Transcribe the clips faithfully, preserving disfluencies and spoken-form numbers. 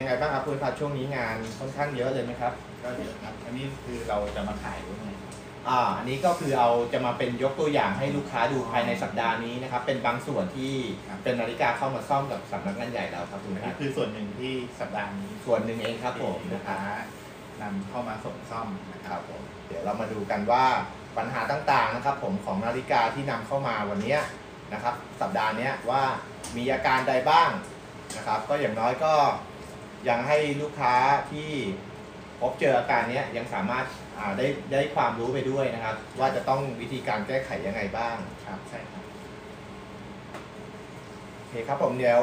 ยังไงบ้างครับคุณพัดช่วงนี้งานค่อนข้างเยอะเลยไหมครับก็เยอะครับอันนี้คือเราจะมาขายด้วยไงอ่าอันนี้ก็คือเอาจะมาเป็นยกตัวอย่างให้ลูกค้าดูภายในสัปดาห์นี้นะครับเป็นบางส่วนที่เป็นนาฬิกาเข้ามาซ่อมกับสำนักงานใหญ่เราครับคุณพัดคือส่วนหนึ่งที่สัปดาห์นี้ส่วนหนึ่งเองครับผมนะคะนำเข้ามาส่งซ่อมนะครับผมเดี๋ยวเรามาดูกันว่าปัญหาต่างๆนะครับผมของนาฬิกาที่นำเข้ามาวันนี้นะครับสัปดาห์นี้ว่ามีอาการใดบ้างนะครับก็อย่างน้อยก็ยังให้ลูกค้าที่พบเจออาการนี้ยังสามารถได้ได้ความรู้ไปด้วยนะครับว่าจะต้องวิธีการแก้ไขยังไงบ้างครับใช่ครับโอเคครับผมเดี๋ยว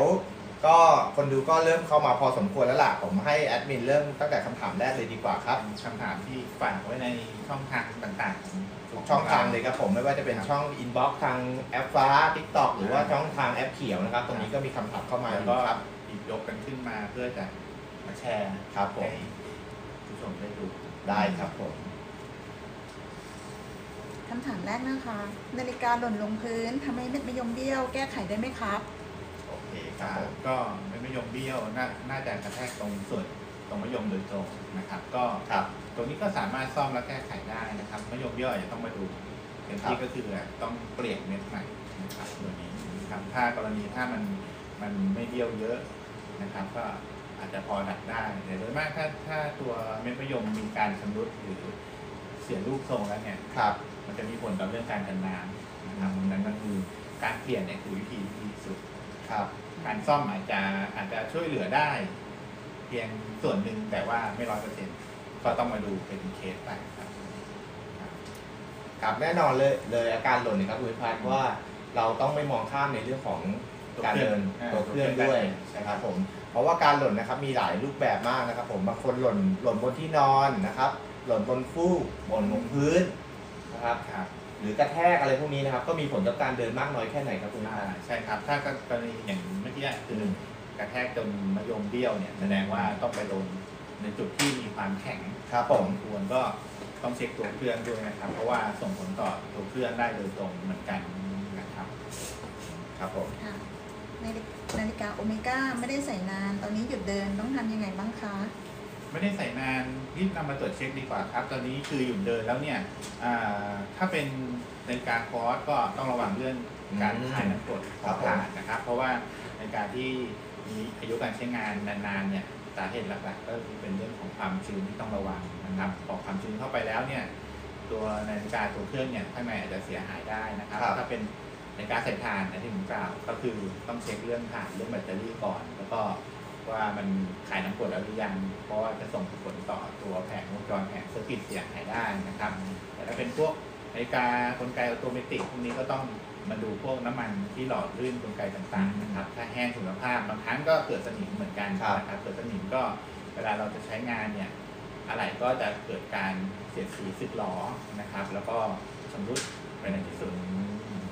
ก็คนดูก็เริ่มเข้ามาพอสมควรแล้วล่ะผมให้แอดมินเริ่มตั้งแต่คำถามแรกเลยดีกว่าครับคำถามที่ฝากไว้ในช่องทางต่างๆทุกช่องทางเลยครับผมไม่ว่าจะเป็นช่องอินบ็อกซ์ทางแอปฟ้า ติ๊กต็อก หรือว่าช่องทางแอปเขียวนะครับตรงนี้ก็มีคำถามเข้ามาแล้วก็ยกกันขึ้นมาเพื่อจะมาแชร์ครับผมผู้ชมได้ดูได้ครับผมคำถามแรกนะคะนาฬิกาหล่นลงพื้นทำให้เม็ดมะยมเบี้ยวแก้ไขได้ไหมครับโอเคครับก็เม็ดมะยมเบี้ยวน่าจะกระแทกตรงส่วนตรงมะยมโดยตรงนะครับก็ตรงนี้ก็สามารถซ่อมและแก้ไขได้นะครับมะยมเบี้ยวอาจจะต้องมาดูเต็มที่ก็คือต้องเปลี่ยนเม็ดใหม่นะครับตัวนี้นะครับถ้ากรณีถ้ามันมันไม่เบี้ยวเยอะนะครับก็อาจจะพอดักได้แต่โดยมากถ้าถ้าตัวเม็ดมะยมมีการชำรุดหรือเสียรูปทรงแล้วเนี่ยครับมันจะมีผลต่อเรื่องการกันน้ำนะครับดังนั้นก็คือการเปลี่ยนเนี่ยคือวิธีที่สุดครับการซ่อมอาจจะอาจจะช่วยเหลือได้เพียงส่วนหนึ่งแต่ว่าไม่ร้อยเปอร์เซ็นต์ก็ต้องมาดูเป็นเคสไปครับครับแน่นอนเลยเลยอาการหล่นนะครับคุณพิพัฒน์ว่าเราต้องไม่มองข้ามในเรื่องของการเดินตัวเคลื่อนด้วยนะครับผมเพราะว่าการหล่นนะครับมีหลายรูปแบบมากนะครับผมบางคนหล่นหล่นบนที่นอนนะครับหล่นบนฟูกหล่นบนพื้นนะครับหรือกระแทกอะไรพวกนี้นะครับก็มีผลกับการเดินมากน้อยแค่ไหนครับคุณอาใช่ครับถ้ากรณีอย่างเมื่อกี้คือกระแทกจนมะยมเบี้ยวเนี่ยแสดงว่าต้องไปลงในจุดที่มีความแข็งครับผมควรก็ต้องเช็คตัวเคลื่อนด้วยนะครับเพราะว่าส่งผลต่อตัวเคลื่อนได้โดยตรงเหมือนกันนะครับครับผมนาฬิกาโอเมก้าไม่ได้ใส่นานตอนนี้หยุดเดินต้องทำยังไงบ้างคะไม่ได้ใส่นานรีบนำมาตรวจเช็คดีกว่าครับตอนนี้คือหยุดเดินแล้วเนี่ยถ้าเป็นนาฬิกาคอร์สก็ต้องระวังเรื่องการถ่ายน้ำกรดของผ่านนะครับเพราะว่านาฬิกาที่มีอายุการใช้งานนานๆเนี่ยสาเหตุหลักๆก็คือเป็นเรื่องของความชื้นที่ต้องระวังนะครับพอความชื้นเข้าไปแล้วเนี่ยตัวนาฬิกาตัวเครื่องเนี่ยข้างในอาจจะเสียหายได้นะครับถ้าเป็นในการใส่ถ่านนะที่ผมกล่าวก็คือต้องเช็คเรื่องถ่านเรื่องแบตเตอรี่ก่อนแล้วก็ว่ามันขายน้ำกรดแล้วหรือยังเพราะว่าจะส่งผลต่อตัวแผงวงจรแผงเซอร์กิตเสียหายได้นะครับแต่ถ้าเป็นพวกนาฬิกากลไกอัตโนมัติพวกนี้ก็ต้องมาดูพวกน้ำมันที่หล่อลื่นกลไกต่างๆนะครับถ้าแห้งสุขภาพบางครั้งก็เกิดสนิมเหมือนกันนะครับเกิดสนิมก็เวลาเราจะใช้งานเนี่ยอะไรก็จะเกิดการเสียดสีสึกหลอนะครับแล้วก็ชำรุดไปในที่สุด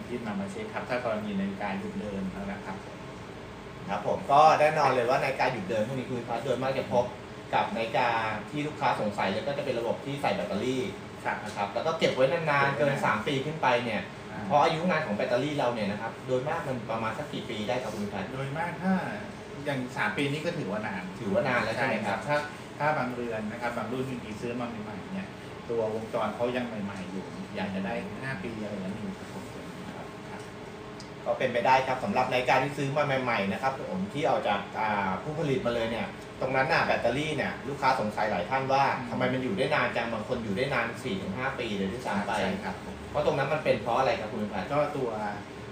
ที่นำมาเช็คครับถ้ากรณีนาฬิกาหยุดเดินแล้วนะครับครับผมก็แน่นอนเลยว่านาฬิกาหยุดเดินพวกนี้คุณพัดโดยมากจะพบกับนาฬิกาที่ลูกค้าสงสัยแล้วก็จะเป็นระบบที่ใส่แบตเตอรี่นะครับแล้วก็เก็บไว้นานๆเกินสามปีขึ้นไปเนี่ยเพราะอายุงานของแบตเตอรี่เราเนี่ยนะครับโดยมากมันประมาณสักกี่ปีได้ครับคุณพัดโดยมากถ้าอย่างสามปีนี้ก็ถือว่านานถือว่านานแล้วใช่ครับถ้าถ้าบางเรือนนะครับบางรุ่นที่ซื้อมาใหม่ๆเนี่ยตัววงจรเขายังใหม่ๆอยู่อยากจะได้ห้าปีอะไรอย่างนี้ก็เป็นไปได้ครับสำหรับนาฬิกาที่ซื้อมาใหม่ๆนะครับผมที่เอาจากผู้ผลิตมาเลยเนี่ยตรงนั้นน่ะแบตเตอรี่เนี่ยลูกค้าสงสัยหลายท่านว่าทำไมมันอยู่ได้นานจังบางคนอยู่ได้นาน สี่ถึงห้า ปีเลยที่สามไปครับเพราะตรงนั้นมันเป็นเพราะอะไรครับคุณพัดก็ตัว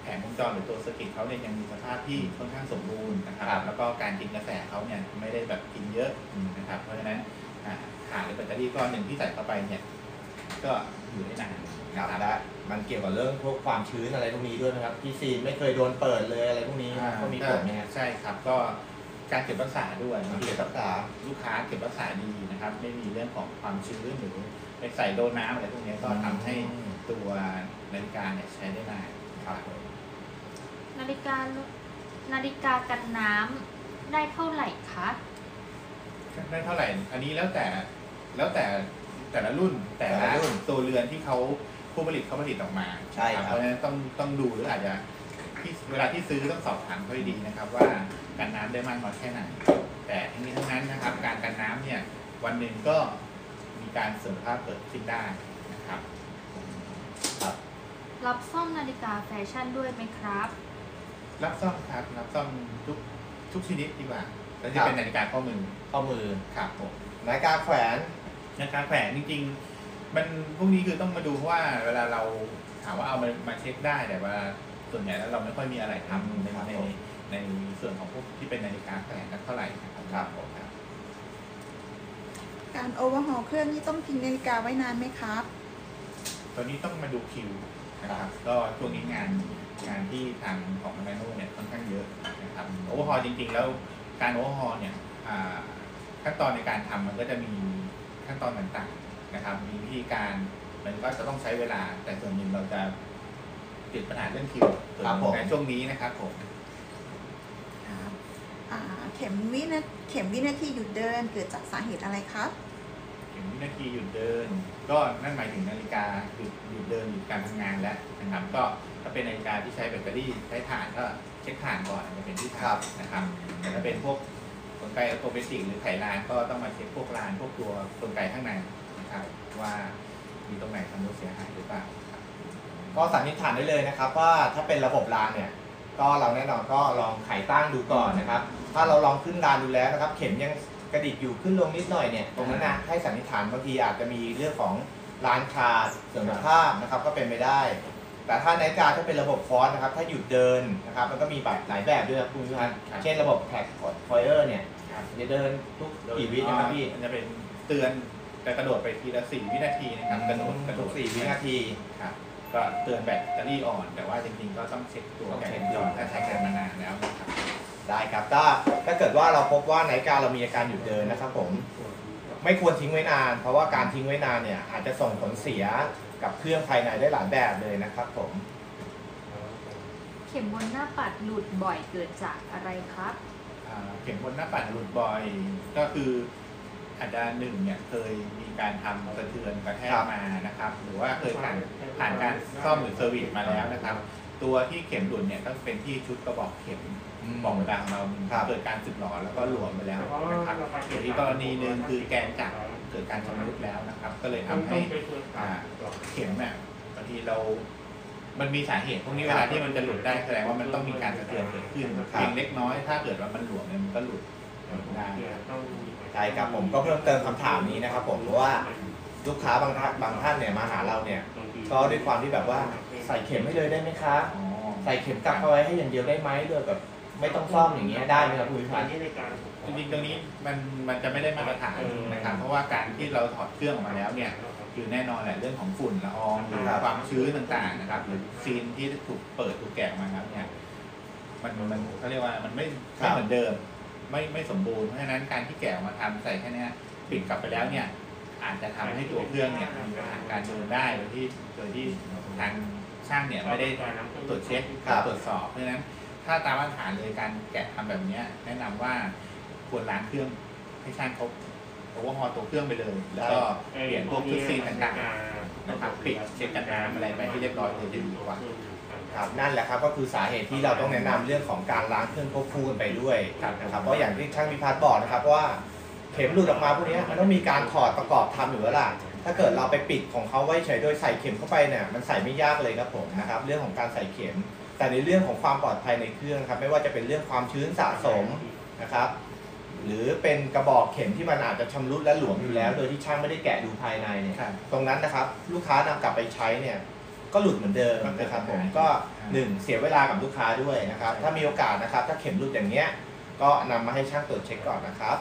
แผงวงจรหรือตัวสกิตเขาเนี่ยยังมีสภาพที่ค่อนข้างสมบูรณ์นะครับแล้วก็การกินกระแสเขาเนี่ยไม่ได้แบบกินเยอะนะครับเพราะฉะนั้นถ่านหรือแบตเตอรี่ก้อนหนึ่งที่ใส่เข้าไปเนี่ยก็อยู่ได้นานและมันเกี่ยวกับเรื่องพวกความชื้นอะไรพวกนี้ด้วยนะครับที่ซีนไม่เคยโดนเปิดเลยอะไรพวกนี้ก็มีผลนะใช่ครับก็การเก็บรักษาด้วยเก็บรักษาลูกค้าเก็บรักษาดีนะครับไม่มีเรื่องของความชื้นหรือไปใส่โดนน้ำอะไรพวกนี้ก็ทำให้ตัวนาฬิกาเนี่ยใช้ได้นานครับนาฬิกานาฬิกากันน้ำได้เท่าไหร่คะได้เท่าไหร่อันนี้แล้วแต่แล้วแต่แต่ละรุ่นแต่ละรุ่นตัวเรือนที่เขาผู้ผลิตเขาผลิตออกมาใช่ครับเพราะฉะนั้นต้องต้องดูหรืออาจจะที่เวลาที่ซื้อต้องสอบถามเขาดีนะครับว่าการน้ำได้มากน้อยแค่ไหนแต่ทั้งนี้ทั้งนั้น กันน้ำเนี่ยวันหนึ่งก็มีการเสื่อมสภาพเกิดขึ้นได้นะครับครับรับซ่อมนาฬิกาแฟชั่นด้วยไหมครับรับซ่อมครับรับซ่อมทุกทุกชนิดดีกว่าแล้วจะเป็นนาฬิกาข้อมือข้อมือครับผมนาฬิกาแขวนนาฬิกาแขวนจริงๆมันพวกนี้คือต้องมาดูว่าเวลาเราถามว่าเอามามาเช็คได้แต่ว่าส่วนใหญ่แล้วเราไม่ค่อยมีอะไรทำในในในส่วนของพวกที่เป็นนาฬิกาแขวนนักเท่าไหร่นะครับครับผมครับการโอเวอร์ฮอลเครื่องนี้ต้องทิ้งนาฬิกาไว้นานไหมครับตอนนี้ต้องมาดูคิวนะครับก็ช่วงนี้งานงานที่ทางของแมนโน่เนี่ยค่อนข้างเยอะนะครับโอเวอร์ฮอลจริงๆแล้วการโอเวอร์ฮอลเนี่ยขั้นตอนในการทำมันก็จะมีขั้นตอนต่างๆนะครับมีวิธีการมันก็จะต้องใช้เวลาแต่ส่วนหนึ่งเราจะติดปัญหาเรื่องคิวในช่วงนี้นะครับผมเข็มวินาทีเข็มวินาทีหยุดเดินเกิดจากสาเหตุอะไรครับเข็มวินาทีหยุดเดินก็นั่นหมายถึงนาฬิกาหยุดหยุดเดินหยุดการทำงานแล้วนะครับก็ถ้าเป็นนาฬิกาที่ใช้แบตเตอรี่ใช้ถ่านก็เช็คถ่านก่อนจะเป็นที่ถ่านนะครับแต่ถ้าเป็นพวกกลไกอัตโนมัติหรือไขลานก็ต้องมาเช็คพวกลานพวกตัวกลไกข้างในนะครับว่ามีตรงไหนทำให้เสียหายหรือเปล่าก็สันนิษฐานได้เลยนะครับว่าถ้าเป็นระบบรางเนี่ยก็เราแน่นอนก็ลองไขตั้งดูก่อนนะครับถ้าเราลองขึ้นรางดูแล้วนะครับเข็มยังกระดิกอยู่ขึ้นลงนิดหน่อยเนี่ยตรงนั้นนะให้สันนิษฐานบางทีอาจจะมีเรื่องของรางขาดเสื่อมสภาพนะครับก็เป็นไปได้แต่ถ้านาฬิกาถ้าเป็นระบบฟอสนะครับถ้าหยุดเดินนะครับมันก็มีหลายแบบด้วยครับคุณผู้ชมเช่นระบบแท็กฟอยเออร์เนี่ยจะเดินทุกกี่วินาทีมันจะเป็นเตือนแต่กระโดดไปทีละสี่วินาทีนะครับกระโดดกระโดดสี่วินาทีครับก็เตือนแบตเตอรี่อ่อนแต่ว่าจริงๆก็ต้องเช็คตัวแบตเตอรี่อ่อนถ้าใช้กันมานานแล้วนะครับได้ครับถ้าถ้าเกิดว่าเราพบว่านาฬิกาเรามีอาการหยุดเดินนะครับผมไม่ควรทิ้งไว้นานเพราะว่าการทิ้งไว้นานเนี่ยอาจจะส่งผลเสียกับเครื่องภายในได้หลายแบบเลยนะครับผมเข็มบนหน้าปัดหลุดบ่อยเกิดจากอะไรครับเข็มบนหน้าปัดหลุดบ่อยก็คืออาจจะหนึ่งเนี่ยเคยมีการทำกระเทือนกระแทกมานะครับหรือว่าเคยผ่านผ่านการซ่อมหรือเซอร์วิสมาแล้วนะครับตัวที่เข็มหลุดเนี่ยต้องเป็นที่ชุดกระบอกเข็มบอกเวลาของเราเกิดการสึกหรอแล้วก็หลวมไปแล้วนะครับหรืออีกกรณีหนึ่งคือแกนจักรเกิดการชำรุดแล้วนะครับก็เลยทำให้เข็มเนี่ยบางทีเรามันมีสาเหตุพวกนี้เวลาที่มันจะหลุดได้แสดงว่ามันต้องมีการกระเทือนเกิดขึ้นเพียงเล็กน้อยถ้าเกิดว่ามันหลวมเนี่ยมันก็หลุดได้ใช่ครับผมก็เพิ่มเติมคำถามนี้นะครับผมเพราะว่าลูกค้าบางท่านบางท่านเนี่ยมาหาเราเนี่ยก็ด้วยความที่แบบว่าใส่เข็มให้เลยได้ไหมคะใส่เข็มกลับเข้าไว้ให้อย่างเดียวได้ไหมโดยแบบไม่ต้องซ่อมอย่างเงี้ยได้ไหมครับคุณผู้ชมจริงๆตรงนี้มันมันจะไม่ได้มาตรฐานนะครับเพราะว่าการที่เราถอดเครื่องออกมาแล้วเนี่ยคือแน่นอนแหละเรื่องของฝุ่นละอองหรือความชื้นต่างๆนะครับหรือซีนที่ถูกเปิดถูกแกะมาครับเนี่ยมันมันเขาเรียกว่ามันไม่ไม่เหมือนเดิมไม่ไม่สมบูรณ์เพราะฉะนั้นการที่แกะมาทำใส่แค่นี้ปิดกลับไปแล้วเนี่ยอาจจะทำให้ตัวเครื่องเนี่ยมีปัญหาการเดินได้โดยที่โดยที่ทางช่างเนี่ยไม่ได้ตรวจเช็คตรวจสอบเพราะฉะนั้นถ้าตามมาตรฐานเลยการแกะทำแบบนี้แนะนำว่าควรล้างเครื่องให้ช่างเขาโอเวอร์ฮอลตัวเครื่องไปเลยแล้วก็เปลี่ยนพวกชุดซีนต่างๆนะครับปิดเช็ดกันน้ำอะไรไปให้เรียบร้อยเลยจะดีกว่าครับนั่นแหละครับก็คือสาเหตุที่เราต้องแนะนำเรื่องของการล้างเครื่องควบคู่กันไปด้วยนะครับเพราะอย่างที่ช่างพิพัฒน์บอกนะครับว่าเข็มหลุดออกมาพวกนี้มันต้องมีการถอดประกอบทำอยู่แล้วล่ะถ้าเกิดเราไปปิดของเขาไว้เฉยโดยใส่เข็มเข้าไปเนี่ยมันใส่ไม่ยากเลยครับผมนะครับเรื่องของการใส่เข็มแต่ในเรื่องของความปลอดภัยในเครื่องครับไม่ว่าจะเป็นเรื่องความชื้นสะสมนะครับหรือเป็นกระบอกเข็มที่มันอาจจะชำรุดและหลวมอยู่แล้วโดยที่ช่างไม่ได้แกะดูภายในเนี่ยตรงนั้นนะครับลูกค้านำกลับไปใช้เนี่ยก็หลุดเหมือนเดิมนะครับผมก็หนึ่งเสียเวลากับลูกค้าด้วยนะครับถ้ามีโอกาสนะครับถ้าเข็มหลุดอย่างเงี้ยก็นำมาให้ช่างตรวจเช็คก่อนนะครับ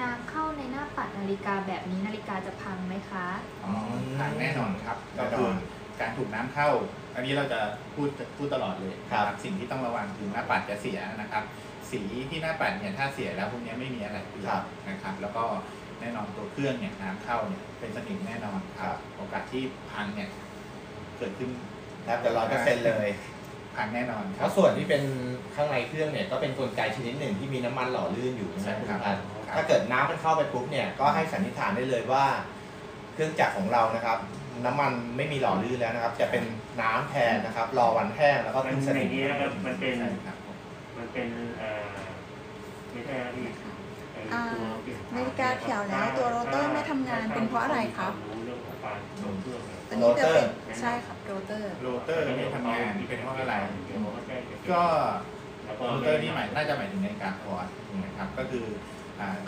น้ำเข้าในหน้าปัดนาฬิกาแบบนี้นาฬิกาจะพังไหมคะอ๋อพังแน่นอนครับแน่นอนการถูกน้ำเข้าอันนี้เราจะพูดพูดตลอดเลยครับสิ่งที่ต้องระวังคือหน้าปัดจะเสียนะครับสีที่หน้าปัดเนี่ยถ้าเสียแล้วพวกนี้ไม่มีอะไรนะครับแล้วก็แน่นอนตัวเครื่องเนี่ยน้ำเข้าเนี่ยเป็นสนิมแน่นอนครับโอกาสที่พังเนี่ยเกิดขึ้นแทบจะร้อยเปอร์เซ็นต์เลยพังแน่นอนเพราะส่วนที่เป็นข้างในเครื่องเนี่ยก็เป็นกลไกชนิดหนึ่งที่มีน้ำมันหล่อลื่นอยู่นะครับถ้าเกิดน้ำมันเข้าไปปุ๊บเนี่ยก็ให้สันนิษฐานได้เลยว่าเครื่องจักรของเรานะครับน้ำมันไม่มีหล่อลื่นแล้วนะครับจะเป็นน้ำแทนนะครับรอวันแห้งแล้วก็ขึ้นสนิมอย่างนี้นะครับมันเป็นมันเป็นไม่ใช่ นาฬิกาเขียวแล้วตัวโรเตอร์ไม่ทำงานเป็นเพราะอะไรครับอันนี้จะเป็นใช่ครับโรเตอร์โรเตอร์ไม่ทำงานเป็นเพราะอะไรก็โรเตอร์นี่หมายน่าจะหมายถึงนาฬิกาคอร์ดนะครับก็คือ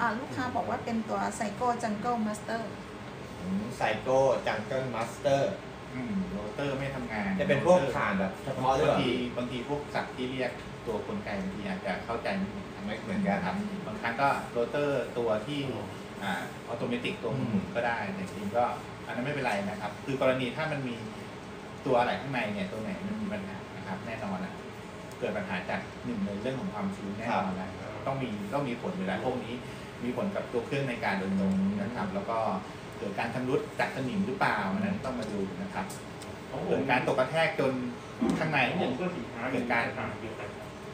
อ่าลูกค้าบอกว่าเป็นตัวไซโก้จังเกิลมาสเตอร์ไซโก้จังเกิลมาสเตอร์โรเตอร์ไม่ทำงานจะเป็นพวกฐานแบบเฉพาะบางทีบางทีพวกสับที่เรียกตัวกลไกบางทีอาจจะเข้าใจไม่เหมือนกันครับบางครั้งก็โรเตอร์ตัวที่ออโตเมติกตัวหมุนก็ได้แต่จริงก็อันนั้นไม่เป็นไรนะครับคือกรณีถ้ามันมีตัวอะไรข้างในเนี่ยตัวไหนมันมีปัญหานะครับแน่นอนนะเกิดปัญหาจากหนึ่งในเรื่องของความชื้นแน่นอนนะต้องมีต้องมีผลเวลาพวกนี้มีผลกับตัวเครื่องในการโดยตรงนะครับแล้วก็เกิดการชำรุดจากสนิมหรือเปล่าอันนั้นต้องมาดูนะครับเกิดการตกกระแทกจนข้างในเกิดการ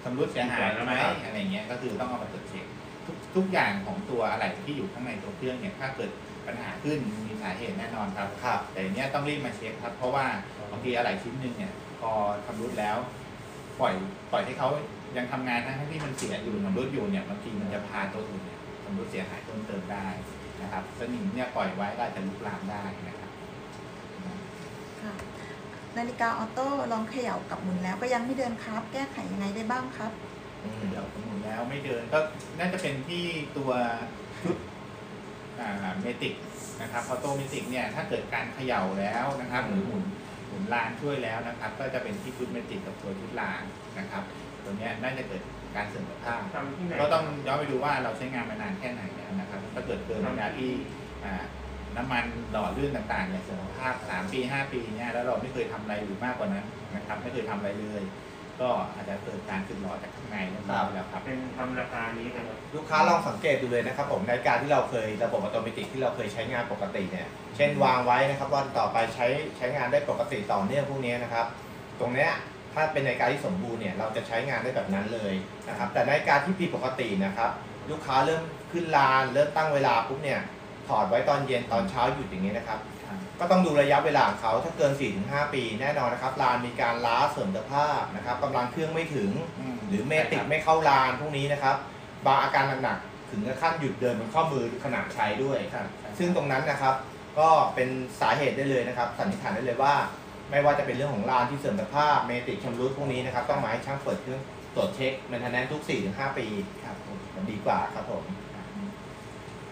ชำรุดเสียหายไหมอะไรเงี้ยก็คือต้องเอามาตรวจเช็คทุกอย่างของตัวอะไรที่อยู่ข้างในตัวเครื่องเนี่ยถ้าเกิดปัญหาขึ้นมีสาเหตุแน่นอนครับแต่เนี้ยต้องรีบมาเช็คครับเพราะว่าบางทีอะไรชิ้นหนึ่งเนี่ยพอชำรุดแล้วปล่อยปล่อยให้เขายังทำงานทั้งที่มันเสียอยู่ทำรุดอยู่เนี่ยบางทีมันจะพาตัวอื่นเนี่ยทำรุดเสียหายเพิ่มเติมได้นะครับสนิมเนี่ยปล่อยไว้ก็อาจจะลุกลามได้นะครับนาฬิกาออโต้ลองเขย่ากับหมุนแล้วก็ยังไม่เดินครับแก้ไขยังไงได้บ้างครับเขย่ากับหมุนแล้วไม่เดินก็น่าจะเป็นที่ตัวชุดเมติกนะครับออโต้เมติกเนี่ยถ้าเกิดการเขย่าแล้วนะครับหรือหมุนหมุนลานช่วยแล้วนะครับก็จะเป็นที่ชุดเมติกกับตัวชุดลานนะครับตัวนี้น่าจะเกิดการเสื่อมสภาพก็ต้องย้อนไปดูว่าเราใช้งานมานานแค่ไหนนะครับถ้าเกิดเกินระยะที่น้ำมันหล่อลื่นต่างๆเนี่ยเสื่อมสภาพสามปีห้าปีเนี่ยแล้วเราไม่เคยทำอะไรหรือมากกว่านั้นนะครับไม่เคยทำอะไรเลยก็อาจจะเกิดการสึกหล่อจากข้างในนะครับครับเป็นทำราคานี้นะครับลูกค้าลองสังเกตดูเลยนะครับผมในการที่เราเคยระบบอัตโนมัติที่เราเคยใช้งานปกติเนี่ยเช่นวางไว้นะครับวันต่อไปใช้ใช้งานได้ปกติต่อเนื่องพวกนี้นะครับตรงเนี้ยถ้าเป็นนาฬิกาที่สมบูรณ์เนี่ยเราจะใช้งานได้แบบนั้นเลยนะครับแต่นาฬิกาที่ผิดปกตินะครับลูกค้าเริ่มขึ้นลานเริ่มตั้งเวลาปุ๊บเนี่ยถอดไว้ตอนเย็นตอนเช้าหยุดอย่างนี้นะครับก็ต้องดูระยะเวลาเขาถ้าเกิน สี่ถึงห้า ปีแน่นอนนะครับลานมีการล้าเสื่อมสภาพนะครับกำลังเครื่องไม่ถึงหรือเมติกไม่เข้าลานพวกนี้นะครับบางอาการหนักๆถึงขั้นหยุดเดินบนข้อมือขณะใช้ด้วยซึ่งตรงนั้นนะครับก็เป็นสาเหตุได้เลยนะครับสันนิษฐานได้เลยว่าไม่ว่าจะเป็นเรื่องของลานที่เสื่อมสภาพเมติกชำรุดพวกนี้นะครับต้องมาให้ช่างเปิดเครื่องตรวจเช็คมันทันแน่นทุก สี่ถึงห้า ปีครับดีกว่าครับผม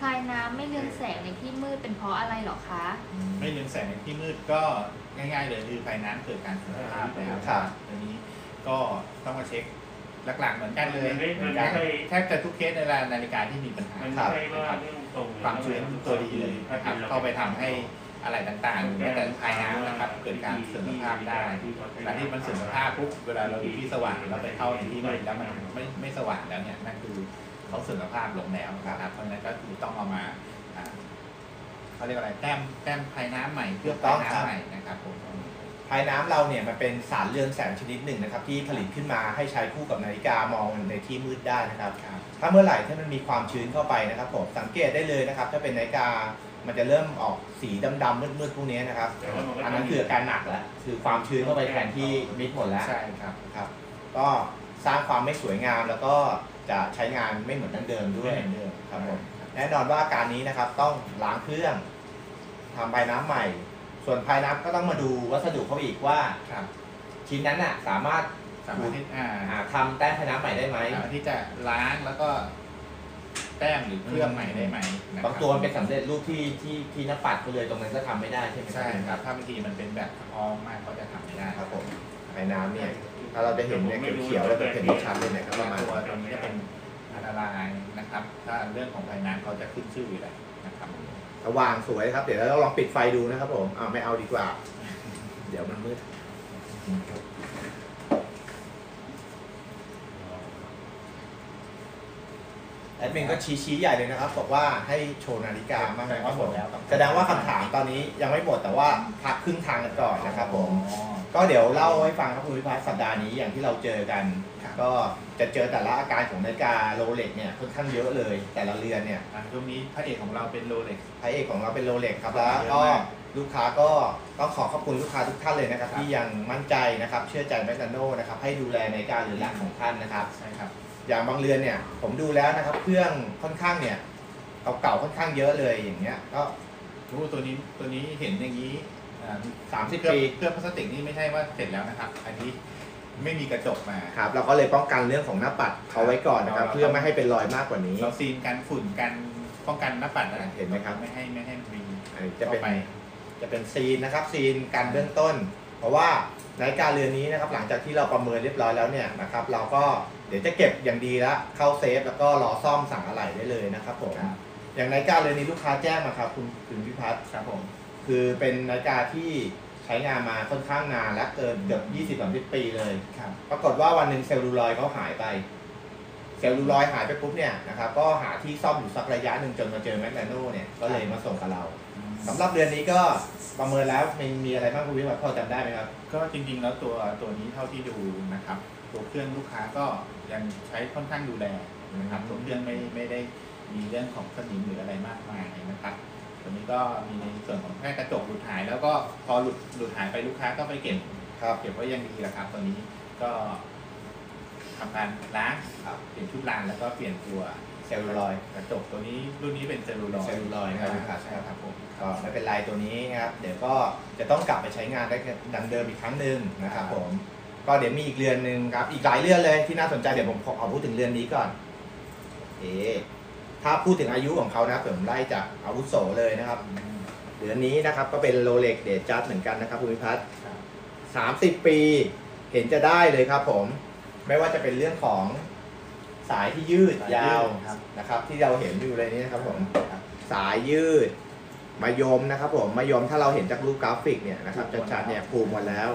พายน้ำไม่เรืองแสงในที่มืดเป็นเพราะอะไรหรอคะไม่เรืองแสงในที่มืดก็ง่ายๆเลยคือพายน้ำเกิดการเสื่อมสภาพแล้วค่ะตอนนี้ก็ต้องมาเช็คหลักๆเหมือนกันเลยแทบจะทุกเคสในนาฬิกาที่มีปัญหาความชื้นตัวดีเลยนะครับเข้าไปทำให้อะไรต่างๆแม้แต่พายน้ำนะครับเกิดการเสื่อมสภาพได้แต่ที่มันเสื่อมสภาพปุ๊บเวลาเราอยู่ที่สว่างเราไปเข้าในที่มืดแล้วมันไม่ไม่สว่างแล้วเนี่ยนั่นคือเขาเสื่อมสภาพลงแล้วนะครับเพราะฉะนั้นก็คือต้องเอามาเขาเรียกอะไรแต้มแต้มภายน้ำใหม่เพื่อภายน้ำใหม่นะครับผมภายน้ำเราเนี่ยมันเป็นสารเรืองแสงชนิดหนึ่งนะครับที่ผลิตขึ้นมาให้ใช้คู่กับนาฬิกามองในที่มืดได้นะครับถ้าเมื่อไหร่ที่มันมีความชื้นเข้าไปนะครับผมสังเกตได้เลยนะครับถ้าเป็นนาฬิกามันจะเริ่มออกสีดำๆมืดๆพวกนี้นะครับอันนั้นคืออาการหนักแล้วคือความชื้นเข้าไปแทนที่มิดหมดแล้วใช่ครับครับก็สร้างความไม่สวยงามแล้วก็จะใช้งานไม่เหมือนเดิมด้วยครับผมแน่นอนว่าอาการนี้นะครับต้องล้างเครื่องทำภายน้ำใหม่ส่วนภายน้ำก็ต้องมาดูวัสดุเขาอีกว่าชิ้นนั้นน่ะสามารถทำแต้มภายน้ำใหม่ได้ไหมที่จะล้างแล้วก็แต้มหรือเครื่องใหม่ได้ไหมบางตัวมันเป็นสำเร็จรูปที่ที่ที่นักปัดไปเลยตรงนั้นก็ทำไม่ได้ใช่ไหมใช่ครับถ้าบางทีมันเป็นแบบออมมากเขาจะทำไม่ได้ครับผมภายน้ำเนี่ยถ้าเราจะเห็นเนี่ยเขียวๆแล้วจะเห็นชัดเลยนะครับประมาณตัวตรงนี้จะเป็นอันตรายนะครับถ้าเรื่องของภายน้ำเขาจะขึ้นชื่ออยู่แล้วนะครับสว่างสวยครับเดี๋ยวเราลองปิดไฟดูนะครับผมเอาไม่เอาดีกว่าเดี๋ยวมันมืดแอดมินก็ชี้ๆใหญ่เลยนะครับบอกว่าให้โชว์นาฬิกามากเลยก็หมดแล้วแสดงว่าคำถามตอนนี้ยังไม่หมดแต่ว่าพักครึ่งทางกันก่อนนะครับผมก็เดี๋ยวเล่าให้ฟังครับคุณวิภัสสัปดาห์นี้อย่างที่เราเจอกันก็จะเจอแต่ละอาการของนาฬิกาโรเล็กเนี่ยค่อนข้างเยอะเลยแต่ละเรือนเนี่ยช่วงนี้พระเอกของเราเป็นโรเล็กพระเอกของเราเป็นโรเล็กครับแล้วก็ลูกค้าก็ต้องขอขอบคุณลูกค้าทุกท่านเลยนะครับที่ยังมั่นใจนะครับเชื่อใจแมคโดนัลด์นะครับให้ดูแลนาฬิกาหรือหลักของท่านนะครับใช่ครับอย่างบางเรือนเนี่ยผมดูแล้วนะครับเครื่องค่อนข้างเนี่ย เก่าๆค่อนข้างเยอะเลยอย่างเงี้ยก็รู้ตัวนี้ตัวนี้เห็นอย่างนี้สามสิบปีเครื่องพลาสติกนี่ไม่ใช่ว่าเสร็จแล้วนะครับอันนี้ไม่มีกระจกมาครับเราก็เลยป้องกันเรื่องของหน้าปัดเขาไว้ก่อนนะครับเพื่อไม่ให้เป็นรอยมากกว่านี้เราซีนกันฝุ่นกันป้องกันหน้าปัดนะเห็นไหมครับไม่ให้ไม่ให้มีจะเป็นจะเป็นซีนนะครับซีนกันเบื้องต้นเพราะว่าในการเรือนนี้นะครับหลังจากที่เราประเมินเรียบร้อยแล้วเนี่ยนะครับเราก็เดี๋ยวจะเก็บอย่างดีแล้วเข้าเซฟแล้วก็รอซ่อมสั่งอะไหล่ได้เลยนะครับผมอย่างนาฬิกาเรือนนี้ลูกค้าแจ้งมาครับคุณคุณพิพัฒน์ครับผมคือเป็นนาฬิกาที่ใช้งานมาค่อนข้างนานและเกินเกือบยี่สิบสามสิบปีเลยครับปรากฏว่าวันหนึ่งเซลลูลอยด์เขาหายไปเซลลูลอยด์หายไปปุ๊บเนี่ยนะครับก็หาที่ซ่อมอยู่สักระยะหนึ่งจนมาเจอแมกนาโน่เนี่ยก็เลยมาส่งกับเราสำหรับเรือนนี้ก็ประเมินแล้วมันมีอะไรบ้างคุณวิวัฒน์พอจำได้ไหมครับก็จริงๆแล้วตัวตัวนี้เท่าที่ดูนะครับตัวเครื่องลูกค้าก็ยังใช้ค่อนข้างดูแลนะครับตัวเครื่องไม่ไม่ได้มีเรื่องของสนิมหรืออะไรมากมายนะครับตัวนี้ก็มีในส่วนของแค่กระจกหลุดหายแล้วก็พอหลุดหลุดหายไปลูกค้าก็ไปเก็บเก็บไว้ยังดีราคาตัวนี้ก็ทำการล้างเปลี่ยนชุดล้างแล้วก็เปลี่ยนตัวเซลลูลอยด์กระจกตัวนี้รุ่นนี้เป็นเซลลูลอยด์เซลลูลอยด์นะครับใช่ครับผมก็ไม่เป็นไรตัวนี้นะครับเดี๋ยวก็จะต้องกลับไปใช้งานได้ดังเดิมอีกครั้งหนึ่งนะครับผมก็เดี๋ยวมีอีกเรือนหนึ่งครับอีกหลายเรือนเลยที่น่าสนใจเดี๋ยวผมขอพูดถึงเรือนนี้ก่อนเอ๊ะถ้าพูดถึงอายุของเขานะผมไล่จากอาวุโสเลยนะครับเรือนนี้นะครับก็เป็นโรเล็กเดชจัดเหมือนกันนะครับภูมิพัฒน์สามสิบปีเห็นจะได้เลยครับผมไม่ว่าจะเป็นเรื่องของสายที่ยืดยาวนะครับที่เราเห็นอยู่เลยนี้นะครับผมสายยืดมายมนะครับผมมายมถ้าเราเห็นจากรูปกราฟิกเนี่ยนะครับจัดๆเนี่ยผูกหมดแล้ว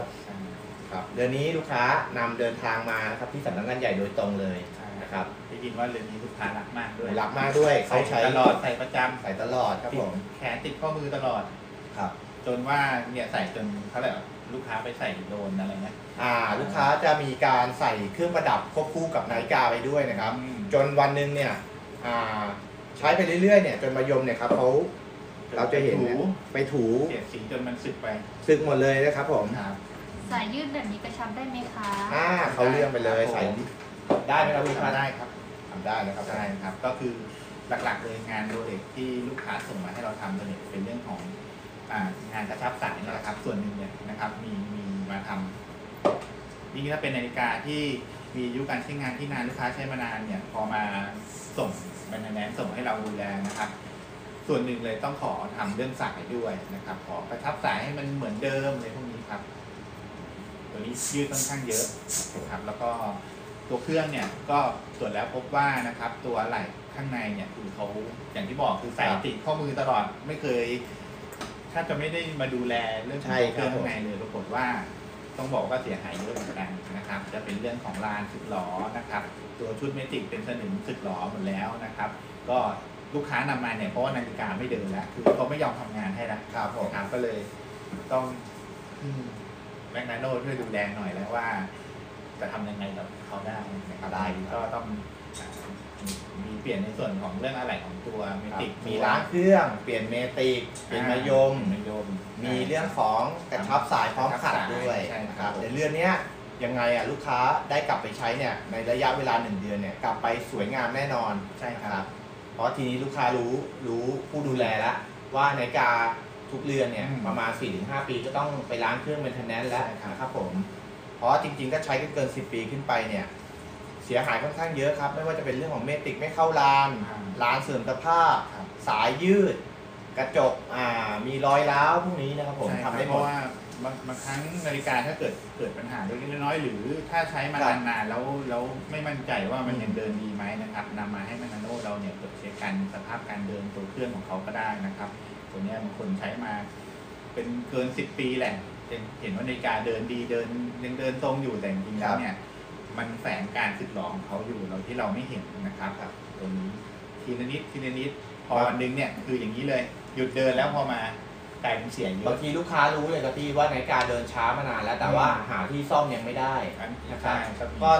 ครับเดือนนี้ลูกค้านำเดินทางมานะครับที่สำนักงานใหญ่โดยตรงเลยนะครับได้ยินว่าเดือนนี้ลูกค้ารักมากด้วยรักมากด้วยเขาใช้ตลอดใส่ประจำใส่ตลอดครับผมแขนติดข้อมือตลอดครับจนว่าเนี่ยใส่จนเขาเลยลูกค้าไปใส่โดนอะไรเงี้ยอ่าลูกค้าจะมีการใส่เครื่องประดับควบคู่กับนาฬิกาไปด้วยนะครับจนวันหนึ่งเนี่ยอ่าใช้ไปเรื่อยๆเนี่ยจนมายมเนี่ยครับเขาเราจะเห็นไปถูเปลี่ยนสีจนมันสึกไปสึกหมดเลยนะครับผมสายยืดแบบนี้กระชับได้ไหมคะอ่าเขาเลื่อนไปเลยสายได้ไหมครับลูกค้าได้ครับทำได้นะครับได้ครับก็คือหลักๆเลยงานโดยเด็กที่ลูกค้าส่งมาให้เราทำตัวเด็กเป็นเรื่องของงานกระชับสายนี่แหละครับส่วนหนึ่งเนี่ยนะครับมีมีมาทำนี่ถ้าเป็นนาฬิกาที่มีอายุการใช้งานที่นานลูกค้าใช้มานานเนี่ยพอมาส่งบรรณาแนนส่งให้เราดูแลนะครับส่วนหนึ่งเลยต้องขอทำเรื่องสายด้วยนะครับขอกระชับสายให้มันเหมือนเดิมเลยพวกนี้ครับตัวนี้ยืดค่อนข้างเยอะครับแล้วก็ตัวเครื่องเนี่ยก็ตรวจแล้วพบว่านะครับตัวไหล่ข้างในเนี่ยคือเขาอย่างที่บอกคือใส่ติดข้อมือตลอดไม่เคยถ้าจะไม่ได้มาดูแลเรื่องของเครื่องข้างในเลยปรากฏว่าต้องบอกว่าเสียหายเยอะเหมือนกันนะครับจะเป็นเรื่องของลานสึกหลอนะครับตัวชุดเมติกเป็นสนิมสึกหลอหมดแล้วนะครับก็ลูกค้านำมาเนี่ยเพราะว่านาฬิกาไม่เดินแล้วคือเขาไม่ยอมทำงานให้นะครับผมก็เลยต้องแมกนาโน่ช่วยดูแลหน่อยแล้วว่าจะทำยังไงกับเขาได้นะครับได้ก็ต้องมีเปลี่ยนในส่วนของเรื่องอะไรของตัวเมติกมีล้างเครื่องเปลี่ยนเมติกเปลี่ยนมายมมีเรื่องของกระชับสายพร้อมขัดด้วยนะครับในเรื่องนี้ยังไงอ่ะลูกค้าได้กลับไปใช้เนี่ยในระยะเวลาหนึ่งเดือนเนี่ยกลับไปสวยงามแน่นอนใช่ครับเพราะทีนี้ลูกค้ารู้รู้ผู้ดูแลแล้วว่านาฬิกาทุกเรือนเนี่ยประมาณ สี่ถึงห้า ปีก็ต้องไปล้างเครื่องเมนเทนแนนซ์แล้วนะครับผมเพราะจริงๆก็ใช้กันเกินสิบปีขึ้นไปเนี่ยเสียหายค่อนข้างเยอะครับไม่ว่าจะเป็นเรื่องของเมติกไม่เข้าลานลานเสื่อมสภาพสายยืดกระจกอ่ามีรอยร้าวพวกนี้นะครับผมทำได้เพราะว่าบางครั้งนาฬิกาถ้าเกิดเกิดปัญหาเล็กน้อยหรือถ้าใช้มานานๆแล้วแล้วไม่มั่นใจว่ามันยังเดินดีไหมนะครับนำมาให้แมกนาโน่เราเนี่ยตรวจเช็คกันสภาพการเดินตัวเครื่องของเขาก็ได้นะครับตัวนี้บางคนใช้มาเป็นเกินสิบปีแหละเห็นว่านาฬิกาเดินดีเดินยังเดินตรงอยู่แต่จริงๆแล้วเนี่ยมันแฝงการสึกหลอของเขาอยู่เราที่เราไม่เห็นนะครับตรงนี้ทีละนิดทีละนิดพอวันนึงเนี่ยคืออย่างนี้เลยหยุดเดินแล้วพอมากลายเป็นเสียเยอะบางทีลูกค้ารู้เลยครับพี่ว่านาฬิกาเดินช้ามานานแล้วแต่ว่าหาที่ซ่อมยังไม่ได้นะครับก็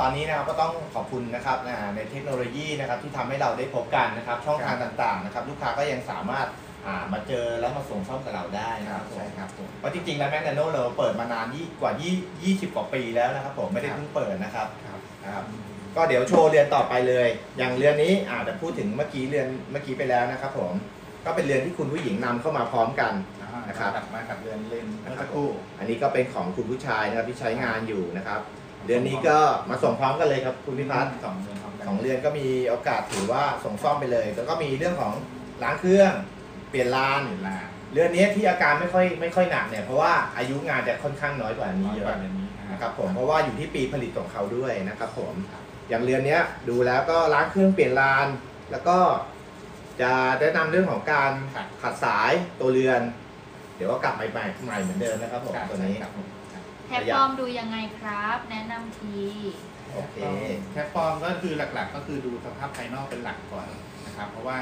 ตอนนี้นะครับก็ต้องขอบคุณนะครับในเทคโนโลยีนะครับที่ทำให้เราได้พบกันนะครับช่องทางต่างๆนะครับลูกค้าก็ยังสามารถมาเจอแล้วมาส่งซ่อมกับเราได้นะครับใช่ครับเพราะจริงๆแล้วแมกนาโน่เราเปิดมานานยี่กว่ายี่สิบกว่าปีแล้วนะครับผมไม่ได้เพิ่งเปิดนะครับครับ ก็เดี๋ยวโชว์เรือนต่อไปเลยอย่างเรือนนี้อาจจะพูดถึงเมื่อกี้เรือนเมื่อกี้ไปแล้วนะครับผมก็เป็นเรือนที่คุณผู้หญิงนำเข้ามาพร้อมกันนะครับมากับเรือนเล่นนะครับคู่อันนี้ก็เป็นของคุณผู้ชายนะครับที่ใช้งานอยู่นะครับเรือนนี้ก็มาส่งพร้อมกันเลยครับคุณพิพัฒน์สองเรือนสองเรือนก็มีโอกาสถือว่าส่งซ่อมไปเลยแล้วก็มีเรื่องของล้างเครื่องเปลี่ยนลานเรือนนี้ที่อาการไม่ค่อยไม่ค่อยหนักเนี่ยเพราะว่าอายุงานจะค่อนข้างน้อยกว่านี้เยอะนะครับผมเพราะว่าอยู่ที่ปีผลิตของเขาด้วยนะครับผมอย่างเรือนนี้ดูแล้วก็ล้างเครื่องเปลี่ยนลานแล้วก็จะแนะนำเรื่องของการขัดสายตัวเรือนเดี๋ยวก็กลับใหม่ใหม่ใหม่เหมือนเดิมนะครับผมตัวนี้แท็บปลอมดูยังไงครับแนะนำทีโอเคแท็บปลอมก็คือหลักๆก็คือดูสภาพภายนอกเป็นหลักก่อนนะครับเพราะว่า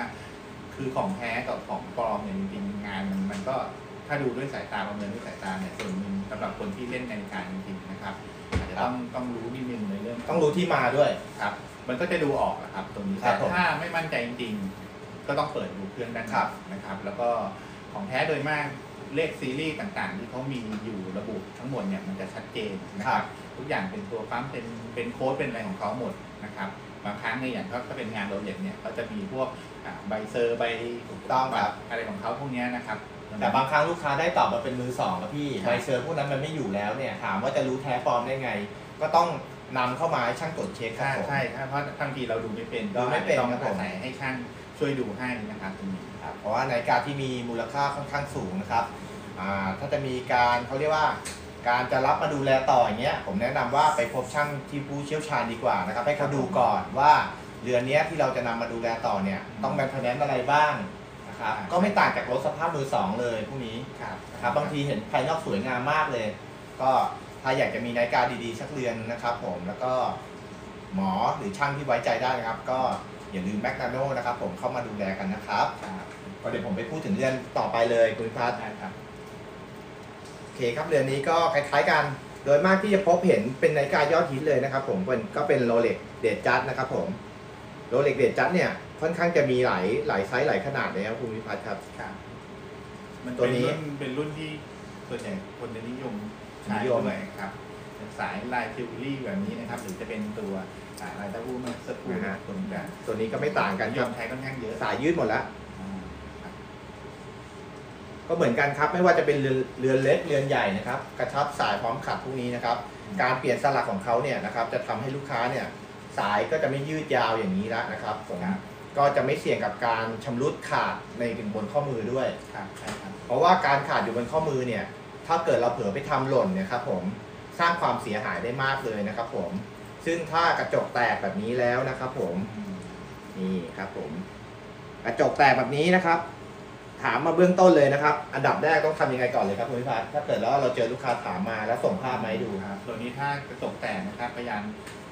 คือของแท้กับของปลอมเนี่ยจริงๆงานมันมันก็ถ้าดูด้วยสายตาประเมินด้วยสายตาเนี่ยส่วนหนึ่งสำหรับคนที่เล่นในการจริงๆนะครับอาจจะต้องต้องรู้นิดนึงในเรื่องต้องรู้ที่มาด้วยครับมันก็จะดูออกนะครับตรงนี้แต่ถ้าไม่มั่นใจจริงๆก็ต้องเปิดดูเครื่องด้านหลังนะครับแล้วก็ของแท้โดยมากเลขซีรีส์ต่างๆที่เขามีอยู่ระบุทั้งหมดเนี่ยมันจะชัดเจนนะครับทุกอย่างเป็นตัวปั๊มเป็นเป็นโค้ดเป็นอะไรของเขาหมดนะครับบางครั้งในอย่างก็ถ้าเป็นงานโรเล็ตเนี่ยก็จะมีพวกใบเซอร์ใบถูกต้องแบบอะไรของเขาพวกนี้นะครับแต่บางครั้งลูกค้าได้ตอบมาเป็นมือสองแล้วพี่ใบเซอร์พวกนั้นมันไม่อยู่แล้วเนี่ยถามว่าจะรู้แท้ปลอมได้ไงก็ต้องนำเข้ามาให้ช่างตรวจเช็คครับใช่เพราะบางทีเราดูไม่เป็นเราไม่เป็นต้องอาศัยให้ช่างช่วยดูให้นะครับตรงนี้ครับเพราะว่านาฬิกาที่มีมูลค่าค่อนข้างสูงนะครับถ้าจะมีการเขาเรียกว่าการจะรับมาดูแลต่ออย่างเงี้ยผมแนะนำว่าไปพบช่างที่ผู้เชี่ยวชาญดีกว่านะครับให้เขาดูก่อนว่าเรือนนี้ที่เราจะนำมาดูแลต่อเนี่ยต้องแมนเทนแนนซ์อะไรบ้างนะครับก็ไม่ต่างจากรถสภาพมือสองเลยพวกนี้ครับบางทีเห็นภายนอกสวยงามมากเลยก็ถ้าอยากจะมีนาฬิกาดีๆสักเรือนนะครับผมแล้วก็หมอหรือช่างที่ไว้ใจได้นะครับก็อย่าลืมแมกนาโนนะครับผมเข้ามาดูแลกันนะครับก็เดี๋ยวผมไปพูดถึงเรือนต่อไปเลยคุณพัฒน์ครับโอเคครับเรือนนี้ก็คล้ายๆกันโดยมากที่จะพบเห็นเป็นนาฬิกายอดฮิตเลยนะครับผมเป็นก็เป็นโรเล็กเดดจัดนะครับผมโรเล็กเดดจัดเนี่ยค่อนข้างจะมีหลายหลายไซส์หลายขนาดเลยครับคุณวิพัฒน์ครับมันตัวนี้เป็นรุ่นที่ส่วนใหญ่คนนิยมนิยมเลยครับสายลายทิวบิลี่แบบนี้นะครับหรือจะเป็นตัวลายตะวูมาสกูนะตัวนี้ตัวนี้ก็ไม่ต่างกันยอมใช้ค่อนข้างเยอะสายยืดหมดแล้วก็เหมือนกันครับไม่ว่าจะเป็นเรือนเล็กเรือนใหญ่นะครับกระชับสายพร้อมขัดพวกนี้นะครับการเปลี่ยนสลักของเขาเนี่ยนะครับจะทำให้ลูกค้าเนี่ยสายก็จะไม่ยืดยาวอย่างนี้แล้วนะครับผมก็จะไม่เสี่ยงกับการชำรุดขาดในบนข้อมือด้วยเพราะว่าการขาดอยู่บนข้อมือเนี่ยถ้าเกิดเราเผลอไปทำหล่นเนี่ยครับผมสร้างความเสียหายได้มากเลยนะครับผมซึ่งถ้ากระจกแตกแบบนี้แล้วนะครับผมนี่ครับผมกระจกแตกแบบนี้นะครับถามมาเบื้องต้นเลยนะครับอันดับแรกต้องทำยังไงก่อนเลยครับคุณพิพัฒน์ถ้าเกิดแล้วเราเจอลูกค้าถามมาแล้วส่งภาพมาให้ดูครับตัวนี้ถ้ากระจกแตกนะครับพยายาม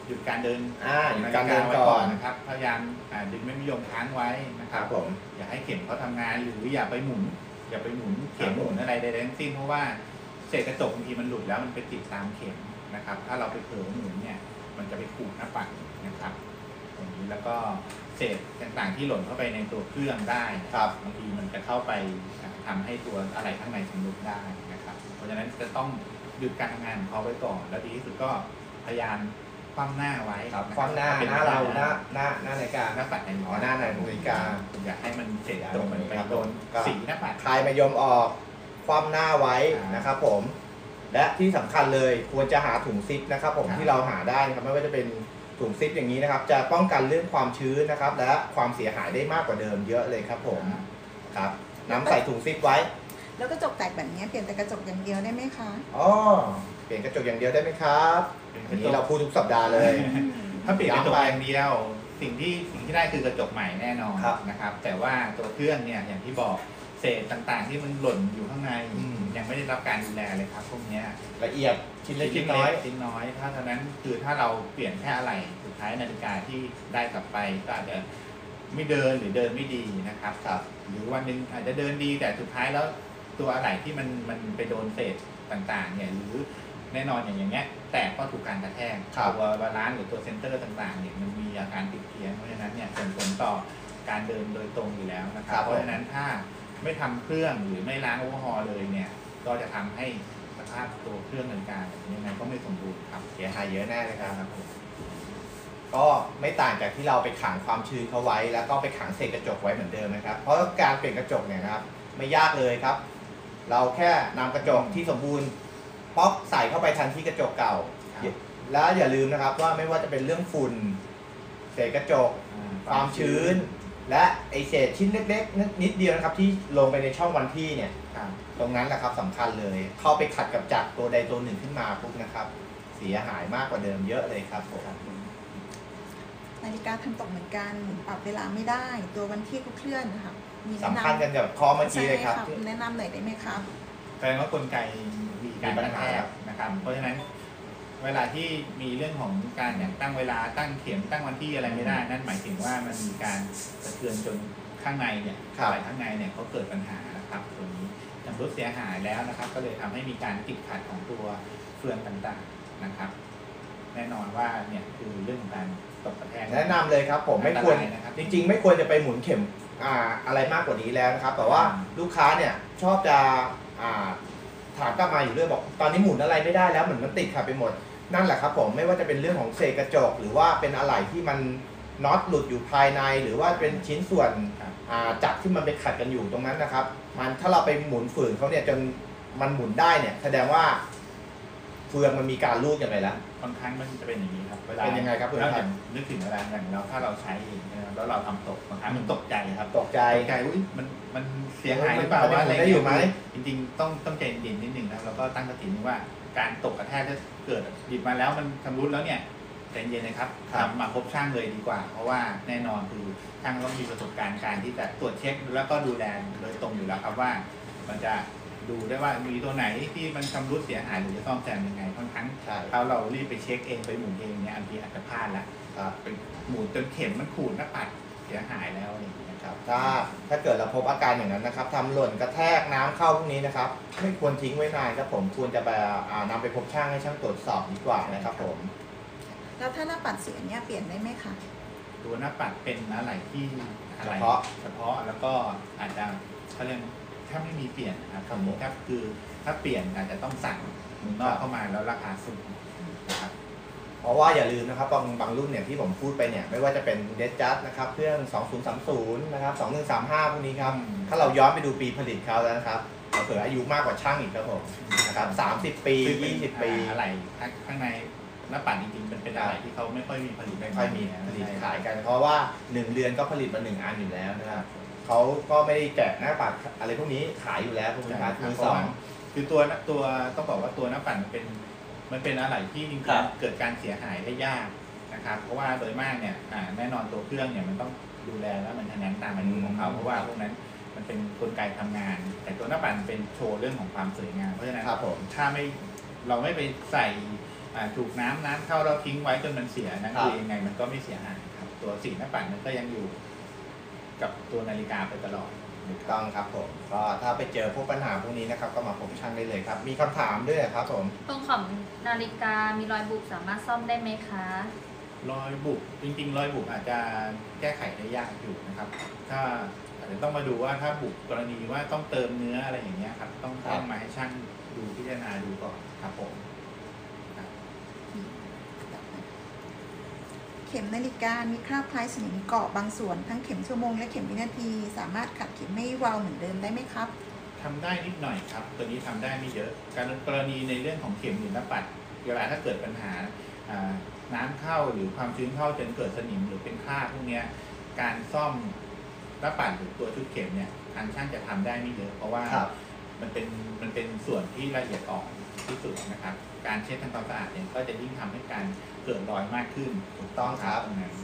หยุดการเดินอ่าหยุดการเดินก่อนนะครับพยายามดึงไม่มียมค้างไว้นะครับผมอย่าให้เข็มเขาทำงานหรืออย่าไปหมุนอย่าไปหมุนเข็มหมุนอะไรใดๆทั้งสิ้นเพราะว่าเศษกระจกบางทีมันหลุดแล้วมันไปติดตามเข็มนะครับถ้าเราไปเผลอหมุนเนี่ยมันจะไปขูดหน้าปัดนะครับอย่างนี้แล้วก็เศษต่างๆที่หล่นเข้าไปในตัวเครื่องได้ครับบางทีมันจะเข้าไปทำให้ตัวอะไรข้างในชำรุดได้นะครับเพราะฉะนั้นจะต้องหยุดการทำงานของเขาไว้ก่อนแล้วดีที่สุดก็พยายามคว่ำหน้าไว้คว่ำหน้าหน้าเราหน้าหน้าหน้านาฬิกาหน้าปัดในหม้อหน้านาฬิกาอย่าให้มันเศษตรงไปโดนสีหน้าปัดคลายมายมออกคว่ำหน้าไว้นะครับผมและที่สำคัญเลยควรจะหาถุงซิปนะครับผมที่เราหาได้นะครับไม่ว่าจะเป็นถุงซิปอย่างนี้นะครับจะป้องกันเรื่องความชื้นนะครับและความเสียหายได้มากกว่าเดิมเยอะเลยครับผมครับน้ำใส่ถุงซิปไว้แล้วกระจกแตกแบบนี้เปลี่ยนแต่กระจกอย่างเดียวได้ไหมคะอ๋อเปลี่ยนกระจกอย่างเดียวได้ไหมครับอันนี้เราพูดทุกสัปดาห์เลยถ้าเปลี่ยนกระจกอย่างเดียวสิ่งที่สิ่งที่ได้คือกระจกใหม่แน่นอนนะครับแต่ว่าตัวเครื่องเนี่ยอย่างที่บอกเศษต่างๆที่มันหล่นอยู่ข้างในยังไม่ได้รับการดูแลเลยครับพวกนี้ละเอียดชิ้นเล็กชิ้นน้อยชิ้นน้อยถ้าเท่านั้นคือถ้าเราเปลี่ยนแค่อะไรสุดท้ายนาฬิกาที่ได้กลับไปก็อาจจะไม่เดินหรือเดินไม่ดีนะครับหรือวันหนึ่งอาจจะเดินดีแต่สุดท้ายแล้วตัวอะไรที่มันมันไปโดนเศษต่างๆเนี่ยหรือแน่นอนอย่างอย่างเงี้ยแตกก็ถูกการกระแทกตัวบาลานซ์หรือตัวเซนเตอร์ต่างๆเนี่ยมันมีอาการติดเพี้ยนเพราะฉะนั้นเนี่ยส่งผลต่อการเดินโดยตรงอยู่แล้วนะครับเพราะฉะนั้นถ้าไม่ทำเครื่องหรือไม่ล้างโอเวอร์ฮอลเลยเนี่ยก็จะทำให้สภาพตัวเครื่องนาฬิกาอย่างนี้ก็ไม่สมบูรณ์ครับเสียหายเยอะแน่เลยครับก็ ก็ไม่ต่างจากที่เราไปขังความชื้นเขาไว้แล้วก็ไปขังเศษกระจกไว้เหมือนเดิมนะครับเพราะการเปลี่ยนกระจกเนี่ยนะครับไม่ยากเลยครับเราแค่นำกระจกที่สมบูรณ์ป๊อกใส่เข้าไปทันที่กระจกเก่าแล้วอย่าลืมนะครับว่าไม่ว่าจะเป็นเรื่องฝุ่นเศษกระจกความชื้นและไอเศษชิ้นเล็กๆนิดเดียวนะครับที่ลงไปในช่องวันที่เนี่ยตรงนั้นแหละครับสำคัญเลยเข้าไปขัดกับจักรตัวใดตัวหนึ่งขึ้นมาปุ๊บนะครับเสียหายมากกว่าเดิมเยอะเลยครับนาฬิกาทำตกเหมือนกันปรับเวลาไม่ได้ตัววันที่ก็เคลื่อนนะคะสำคัญกันกับข้อเมื่อกี้เลยครับแนะนำหน่อยได้ไหมครับแสดงว่ากลไกมีการกระแทกนะครับเพราะฉะนั้นเวลาที่มีเรื่องของการอย่างตั้งเวลาตั้งเข็มตั้งวันที่อะไรไม่ได้นั่นหมายถึงว่ามันมีการสะเทือนจนข้างในเนี่ยฝ่ายข้างในเนี่ยเขาเกิดปัญหานะครับตรงนี้จำรุดเสียหายแล้วนะครับก็เลยทำให้มีการติดขัดของตัวเฟืองต่างๆนะครับแน่นอนว่าเนี่ยคือเรื่องของการตกกระแทกแนะนำเลยครับผมไม่ควรนะครับจริงๆไม่ควรจะไปหมุนเข็มอ่าอะไรมากกว่านี้แล้วนะครับแต่ว่าลูกค้าเนี่ยชอบจะอ่าถามกลับมาอยู่เรื่อยบอกตอนนี้หมุนอะไรไม่ได้แล้วเหมือนมันติดขัดไปหมดนั่นแหละครับผมไม่ว่าจะเป็นเรื่องของเศษกระจกหรือว่าเป็นอะไหล่ที่มันน็อตหลุดอยู่ภายในหรือว่าเป็นชิ้นส่วนจักรที่มันไปขัดกันอยู่ตรงนั้นนะครับมันถ้าเราไปหมุนฝืนเขาเนี่ยจนมันหมุนได้เนี่ยแสดงว่าเฟืองมันมีการลูกอย่างไรแล้วบางครั้งมันจะเป็นอย่างนี้ครับเวลาเป็นยังไงครับเพื่อนครับนึกถึงเวลาอย่างเราถ้าเราใช้แล้วเราทำตกบางครั้งมันตกใจครับตกใจใจอุ้ยมันมันเสียหายหรือเปล่าว่าอะไรอยู่ไหมจริงๆต้องต้องใจเย็นนิดนึงนะแล้วก็ตั้งสติว่าการตกกระแทกถ้าเกิดหยิบมาแล้วมันชำรุดแล้วเนี่ยใจเย็นนะครับทำมาพบช่างเลยดีกว่าเพราะว่าแน่นอนคือช่างต้องมีประสบการณ์การที่จะตรวจเช็คแล้วก็ดูแลโดยตรงอยู่แล้วครับว่ามันจะดูได้ว่ามีตัวไหนที่มันชำรุดเสียหายหรือจะซ่อมแซมยังไงค่อนข้างถ้าเรารีบไปเช็คเองไปหมุนเองเนี่ยอันที่อาจจะพลาดละเป็นหมุนจนเข็มมันขูดหน้าปัดเสียหายแล้วอะไรอย่างนี้นะครับถ้าถ้าเกิดเราพบอาการอย่างนั้นนะครับทำหล่นกระแทกน้ำเข้าพวกนี้นะครับไม่ควรทิ้งไว้นานครับผมควรจะไปนำไปพบช่างให้ช่างตรวจสอบดีกว่านะครับผมแล้วถ้าหน้าปัดเสียเนี่ยเปลี่ยนได้ไหมคะตัวหน้าปัดเป็นอะไรที่เฉพาะเฉพาะแล้วก็อาจจะเขาเรียกถ้าไม่มีเปลี่ยนนะครับครับคือถ้าเปลี่ยนอาจจะต้องสั่งมือนอกเข้ามาแล้วราคาสูงนะครับเพราะว่าอย่าลืมนะครับบางบางรุ่นเนี่ยที่ผมพูดไปเนี่ยไม่ว่าจะเป็นเดจัสนะครับเครื่องสองศูนย์สามศูนย์นะครับสองหนึ่งสามห้าพวกนี้ครับถ้าเราย้อนไปดูปีผลิตเขาแล้วนะครับเผื่ออายุมากกว่าช่างอีกครับผมนะครับสามสิบปียี่สิบปีอะไรข้างในหน้าปัดจริงๆเป็นเป็นอะไรที่เขาไม่ค่อยมีผลิตไม่ค่อยมีผลิตขายกันเพราะว่าหนึ่งเดือนก็ผลิตมาหนึ่งอันอยู่แล้วนะครับเขาก็ไม่ได้แกะหน้าปัดอะไรพวกนี้ขายอยู่แล้วพวกนี้ครับมือสองคือตัวตัวต้องบอกว่าตัวหน้าปัดมันเป็นมันเป็นอะไรที่จริงๆเกิดการเสียหายได้ยากนะครับเพราะว่าโดยมากเนี่ยแน่นอนตัวเครื่องเนี่ยมันต้องดูแลแล้วมันทำงานตามอายุของเขาเพราะว่าพวกนั้นมันเป็นกลไกทำงานแต่ตัวหน้าปัดเป็นโชว์เรื่องของความสวยงามเพราะฉะนั้นถ้าไม่เราไม่ไปใส่ถูกน้ำน้ำเข้าเราทิ้งไว้จนมันเสียนั่นคือยังไงมันก็ไม่เสียหายครับตัวสีหน้าปัดมันก็ยังอยู่กับตัวนาฬิกาไปตลอดถูกต้องครับผมก็ถ้าไปเจอพวกปัญหาพวกนี้นะครับก็มาพบช่างได้เลยครับมีคำถามด้วยครับผมตรงของนาฬิกามีรอยบุบสามารถซ่อมได้ไหมคะรอยบุบจริงๆรอยบุบอาจจะแก้ไขได้ยากอยู่นะครับถ้าอาจจะต้องมาดูว่าถ้าบุบกรณีว่าต้องเติมเนื้ออะไรอย่างเงี้ยครับต้องต้องมาให้ช่างดูพิจารณาดูก่อนครับผมเข็มนาฬิกามีคราบคล้ายสนิมเกาะบางส่วนทั้งเข็มชั่วโมงและเข็มวินาทีสามารถขัดเข็มให้วาวเหมือนเดิมได้ไหมครับทำได้นิดหน่อยครับตัวนี้ทำได้ไม่เยอะการกรณีในเรื่องของเข็มหรือหน้าปัดเวลาถ้าเกิดปัญหาน้ำเข้าหรือความชื้นเข้าจนเกิดสนิมหรือเป็นคราบพวกนี้การซ่อมหน้าปัดหรือตัวชุดเข็มเนี่ยทางช่างจะทำได้ไม่เยอะเพราะว่ามันเป็นมันเป็นส่วนที่ละเอียดอ่อนที่สุดนะครับการเช็ดทำความสะอาดเนี่ยก็จะยิ่งทำให้การเกิดรอยมากขึ้นถูกต้องครับตรงนั้น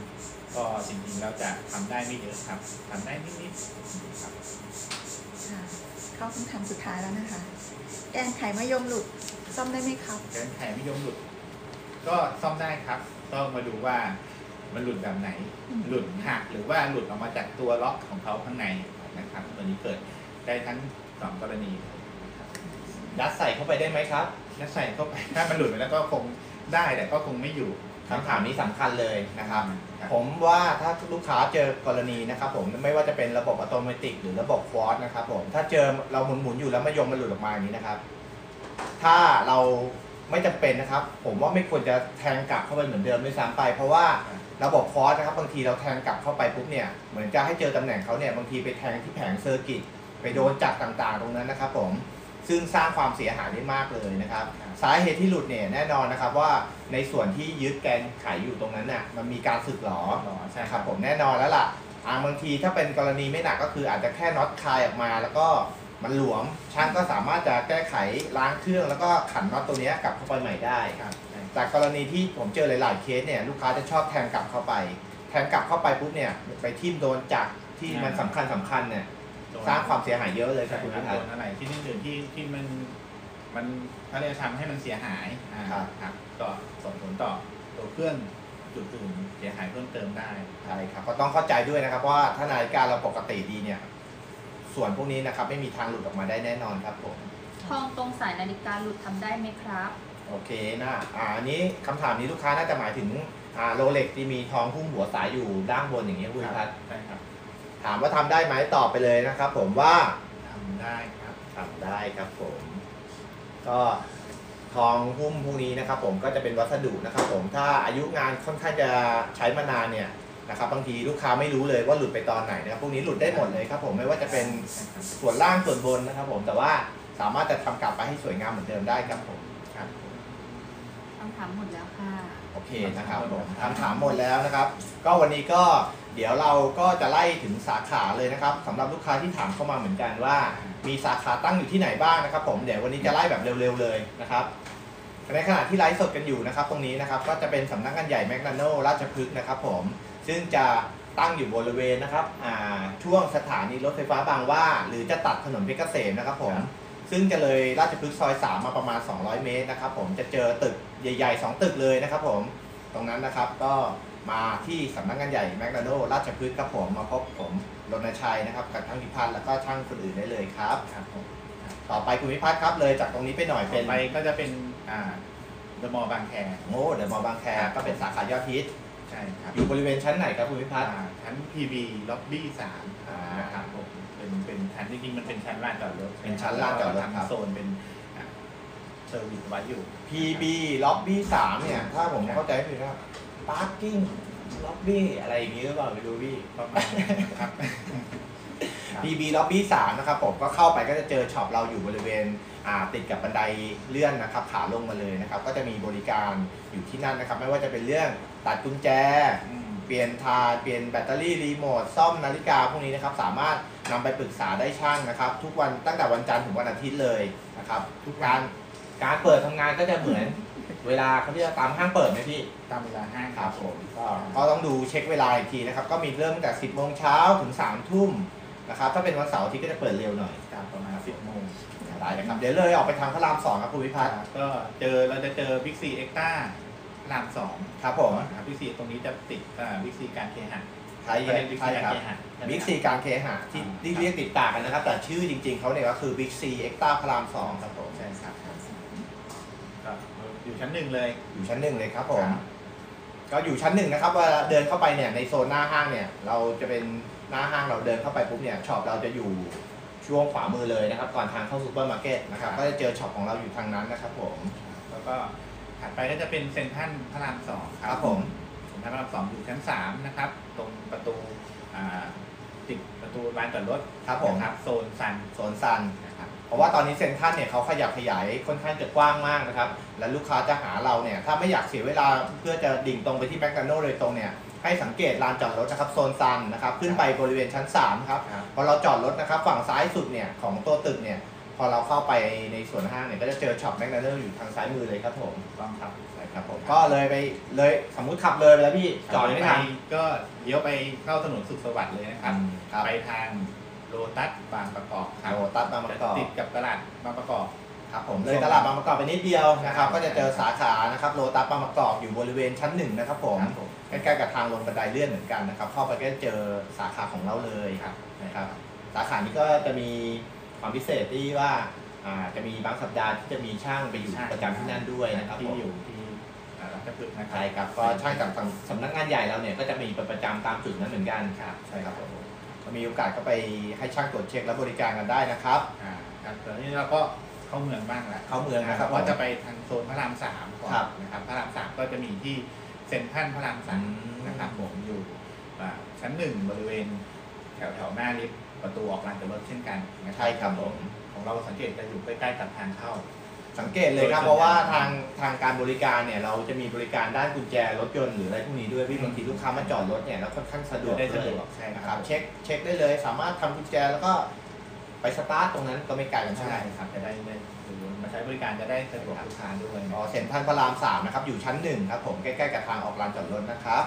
ก็จริงๆแล้วจะทำได้ไม่เยอะครับทำได้นิดๆครับเข้าคำถามสุดท้ายแล้วนะคะแกนไขมะยมหลุดซ่อมได้ไหมครับแกนไขมะยมหลุดก็ซ่อมได้ครับต้องมาดูว่ามันหลุดแบบไหนหลุดหักหรือว่าหลุดออกมาจากตัวล็อกของเขาข้างในนะครับตัวนี้เกิดได้ทั้งสองกรณียัดใส่เข้าไปได้ไหมครับยัดใส่เข้าไปถ้ามันหลุดไปแล้วก็คงได้แต่ก็คงไม่อยู่คำถามนี้สำคัญเลยนะครับผมว่าถ้าลูกค้าเจอกรณีนะครับผมไม่ว่าจะเป็นระบบอัตโนมัติหรือระบบฟอสนะครับผมถ้าเจอเราหมุนหมุนอยู่แล้วมะยมมันหลุดออกมาอย่างนี้นะครับถ้าเราไม่จำเป็นนะครับผมว่าไม่ควรจะแทงกลับเข้าไปเหมือนเดิมด้วยซ้ำไปเพราะว่า ระบบฟอสนะครับบางทีเราแทงกลับเข้าไปปุ๊บเนี่ยเหมือนจะให้เจอตำแหน่งเขาเนี่ยบางทีไปแทงที่แผงเซอร์กิตไปโดนจักรต่างๆตรงนั้นนะครับผมซึ่งสร้างความเสียหายได้มากเลยนะครับสาเหตุที่หลุดเนี่ยแน่นอนนะครับว่าในส่วนที่ยึดแกนไขอยู่ตรงนั้นน่ะมันมีการสึกหรอใช่ครับผมแน่นอนแล้วล่ะบางทีถ้าเป็นกรณีไม่หนักก็คืออาจจะแค่น็อตคลายออกมาแล้วก็มันหลวมช่างก็สามารถจะแก้ไขล้างเครื่องแล้วก็ขันน็อตตัวนี้กลับเข้าไปใหม่ได้ครับจากกรณีที่ผมเจอหลายๆเคสเนี่ยลูกค้าจะชอบแทงกลับเข้าไปแทงกลับเข้าไปปุ๊บเนี่ยไปทิ่มโดนจักรที่มันสำคัญสำคัญเนี่ยสร้างความเสียหายเยอะเลยครับคุณผู้ชมอะไรที่นี่อื่นที่ที่มันมันถ้าเราทำให้มันเสียหายครับก็ส่งผลต่อตัวเครื่องจุดอื่นเสียหายเพิ่มเติมได้ใช่ครับก็ต้องเข้าใจด้วยนะครับว่าถ้านาฬิกาเราปกติดีเนี่ยส่วนพวกนี้นะครับไม่มีทางหลุดออกมาได้แน่นอนครับผมทองตรงสายนาฬิกาหลุดทำได้ไหมครับโอเคนะอ่าอันนี้คำถามนี้ลูกค้าน่าจะหมายถึงอ่าโรเล็กที่มีทองหุ้มหัวสายอยู่ด้านบนอย่างนี้คุณครับใช่ครับถามว่าทำได้ไหมตอบไปเลยนะครับผมว่าทำได้ครับทำได้ครับผมก็ทองหุ้มพวกนี้นะครับผมก็จะเป็นวัสดุนะครับผมถ้าอายุงานค่อนข้างจะใช้มานานเนี่ยนะครับบางทีลูกค้าไม่รู้เลยว่าหลุดไปตอนไหนนะครับพวกนี้หลุดได้หมดเลยครับผมไม่ว่าจะเป็นส่วนล่างส่วนบนนะครับผมแต่ว่าสามารถจะทำกลับไปให้สวยงามเหมือนเดิมได้ครับผมครับคำถามหมดแล้วค่ะโอเคนะครับผมคำถามหมดแล้วนะครับก็วันนี้ก็เดี๋ยวเราก็จะไล่ถึงสาขาเลยนะครับสำหรับลูกค้าที่ถามเข้ามาเหมือนกันว่ามีสาขาตั้งอยู่ที่ไหนบ้างนะครับผมเดี๋ยววันนี้จะไล่แบบเร็วๆเลยนะครับในขณะที่ไลฟ์สดกันอยู่นะครับตรงนี้นะครับก็จะเป็นสำนักงานใหญ่แมกนาโนราชพฤกษ์นะครับผมซึ่งจะตั้งอยู่บริเวณนะครับช่วงสถานีรถไฟฟ้าบางหว้าหรือจะตัดถนนเพชรเกษมนะครับผมซึ่งจะเลยราชพฤกษ์ซอยสามมาประมาณสองร้อยเมตรนะครับผมจะเจอตึกใหญ่ๆสองตึกเลยนะครับผมตรงนั้นนะครับก็มาที่สำนักงานใหญ่แมกนาโนราชพฤกษ์ครับผมมาพบผมรณชัยนะครับกับทั้งพิพัฒน์แล้วก็ช่างคนอื่นได้เลยครับต่อไปคุณพิพัฒน์ครับเลยจากตรงนี้ไปหน่อยเป็นไปก็จะเป็นเดอะมอลล์บางแคโอ้เดอะมอลล์บางแคก็เป็นสาขายอดฮิตใช่ครับอยู่บริเวณชั้นไหนครับคุณพิพัฒน์ชั้น พี บี ล็อบบี้สามนะครับผมเป็นเป็นชั้นจริงๆมันเป็นชั้นลานจอดรถเป็นชั้นลานจอดรถครับโซนเป็นเซอร์วิสไว้อยู่ พี บี ล็อบบี้สามเนี่ยถ้าผมเข้าใจผิดครับพาร์กิ้งล็อบบี้อะไรอย่างนี้หรือเปล่าไม่รู้พี่ประมาณครับ พี บี ล็อบบี้สามนะครับผมก็เข้าไปก็จะเจอช็อปเราอยู่บริเวณติดกับบันไดเลื่อนนะครับขาลงมาเลยนะครับก็จะมีบริการอยู่ที่นั่นนะครับไม่ว่าจะเป็นเรื่องตัดกุญแจเปลี่ยนทาเปลี่ยนแบตเตอรี่รีโมทซ่อมนาฬิกาพวกนี้นะครับสามารถนำไปปรึกษาได้ช่างนะครับทุกวันตั้งแต่วันจันทร์ถึงวันอาทิตย์เลยนะครับทุกการการเปิดทำงานก็จะเหมือนเวลาเขาที่จะตามห้างเปิดไหมพี่ตามเวลาห้างครับผมก็ต้องดูเช็คเวลาอีกทีนะครับก็มีเริ่มตั้งแต่สิบโมงเช้าถึงสามทุ่มนะครับถ้าเป็นวันเสาร์ที่ก็จะเปิดเร็วหน่อยประมาณสิบโมงได้นะครับเดี๋ยวเลยออกไปทางพระรามสองครับคุณวิพัฒน์ก็เจอเราจะเจอบิ๊กซีเอ็กต้ารามสองครับผมครับบิ๊กซีตรงนี้จะติดบิ๊กซีการเคหะใช่ครับบิ๊กซีการเคหะที่เรียกติดตากันนะครับแต่ชื่อจริงๆเขาเนี่ยก็คือบิ๊กซีเอ็กต้าพระรามสองครับผมใช่ครับอยู่ชั้นหนึ่งเลยอยู่ชั้นหนึ่งเลยครับผมก็อยู่ชั้นหนึ่งนะครับเวลาเดินเข้าไปเนี่ยในโซนหน้าห้างเนี่ยเราจะเป็นหน้าห้างเราเดินเข้าไปปุ๊บเนี่ยช็อปเราจะอยู่ช่วงขวามือเลยนะครับก่อนทางเข้าซูเปอร์มาร์เก็ตนะครับก็จะเจอช็อปของเราอยู่ทางนั้นนะครับผมแล้วก็ถัดไปก็จะเป็นเซ็นทรัลพระรามสองครับผมเซ็นทรัลพระรามสองอยู่ชั้นสามนะครับตรงประตูติดประตูลานจอดรถครับผมครับโซนซันโซนซันนะครับเพราะว่าตอนนี้เซ็นทรัลเนี่ยเขาขยับขยายค่อนข้างจะกว้างมากนะครับและลูกค้าจะหาเราเนี่ยถ้าไม่อยากเสียเวลาเพื่อจะดิ่งตรงไปที่แมคโดนัลด์โดยตรงเนี่ยให้สังเกตลานจอดรถนะครับโซนซันนะครับขึ้นไปบริเวณชั้นสามครับพอเราจอดรถนะครับฝั่งซ้ายสุดเนี่ยของตัวตึกเนี่ยพอเราเข้าไปในส่วนห้างเนี่ยก็จะเจอช็อปแมคโดนัลด์อยู่ทางซ้ายมือเลยครับผมต้องครับใช่ครับผมก็เลยไปเลยสมมุติขับเลยไปแล้วพี่จอดไม่ทันก็เลี้ยวไปเข้าถนนสุขสวัสดิ์เลยนะครับไปทางโลตัสบางประกอบโลตัสบางประกอบติดกับตลาดบางประกอบครับผมเลยตลาดบางประกอบไปนิดเดียวนะครับก็จะเจอสาขานะครับโลตัสบางประกอบอยู่บริเวณชั้นหนึ่งนะครับผมใกล้ๆกับทางลงบันไดเลื่อนเหมือนกันนะครับเข้าไปก็เจอสาขาของเราเลยนะครับสาขานี้ก็จะมีความพิเศษที่ว่าจะมีบางสัปดาห์ที่จะมีช่างไปอยู่ประจำที่นั่นด้วยนะครับที่อยู่ที่ราชพฤกษ์นะครับใช่ครับก็ช่างจากสำนักงานใหญ่เราเนี่ยก็จะมีประจำตามจุดนั้นเหมือนกันครับใช่ครับมีโอกาสก็ไปให้ช่างตรวจเช็คและบริการกันได้นะครับครับตอนนี้เราก็เข้าเมืองบ้างละเข้าเมืองนะครับว่าจะไปทางโซนพระรามสามก่อนนะครับพระรามสามก็จะมีที่เซ็นทรัลพระรามสาม นะครับผมอยู่ชั้นหนึ่งบริเวณแถวแถวหน้าลิฟต์ประตูออกลานจอดรถเช่นกันนะครับใช่ครับผมของเราสังเกตจะอยู่ใกล้ๆกับทางเข้าสังเกตเลยครับเพราะว่าทางทางการบริการเนี่ยเราจะมีบริการด้านกุญแจรถยนต์หรืออะไรพวกนี้ด้วยพี่บางทีลูกค้ามาจอดรถเนี่ยแล้วค่อนข้างสะดวกเลยใช่นะครับเช็คเช็คได้เลยสามารถทำกุญแจแล้วก็ไปสตาร์ทตรงนั้นก็ไม่ไกลกันใช่ไหมครับจะได้เลยมาใช้บริการจะได้สะดวกลูกค้าด้วยอ๋อเซ็นทรัลพระรามสามนะครับอยู่ชั้นหนึ่งครับผมใกล้ๆกับทางออกลานจอดรถนะครับ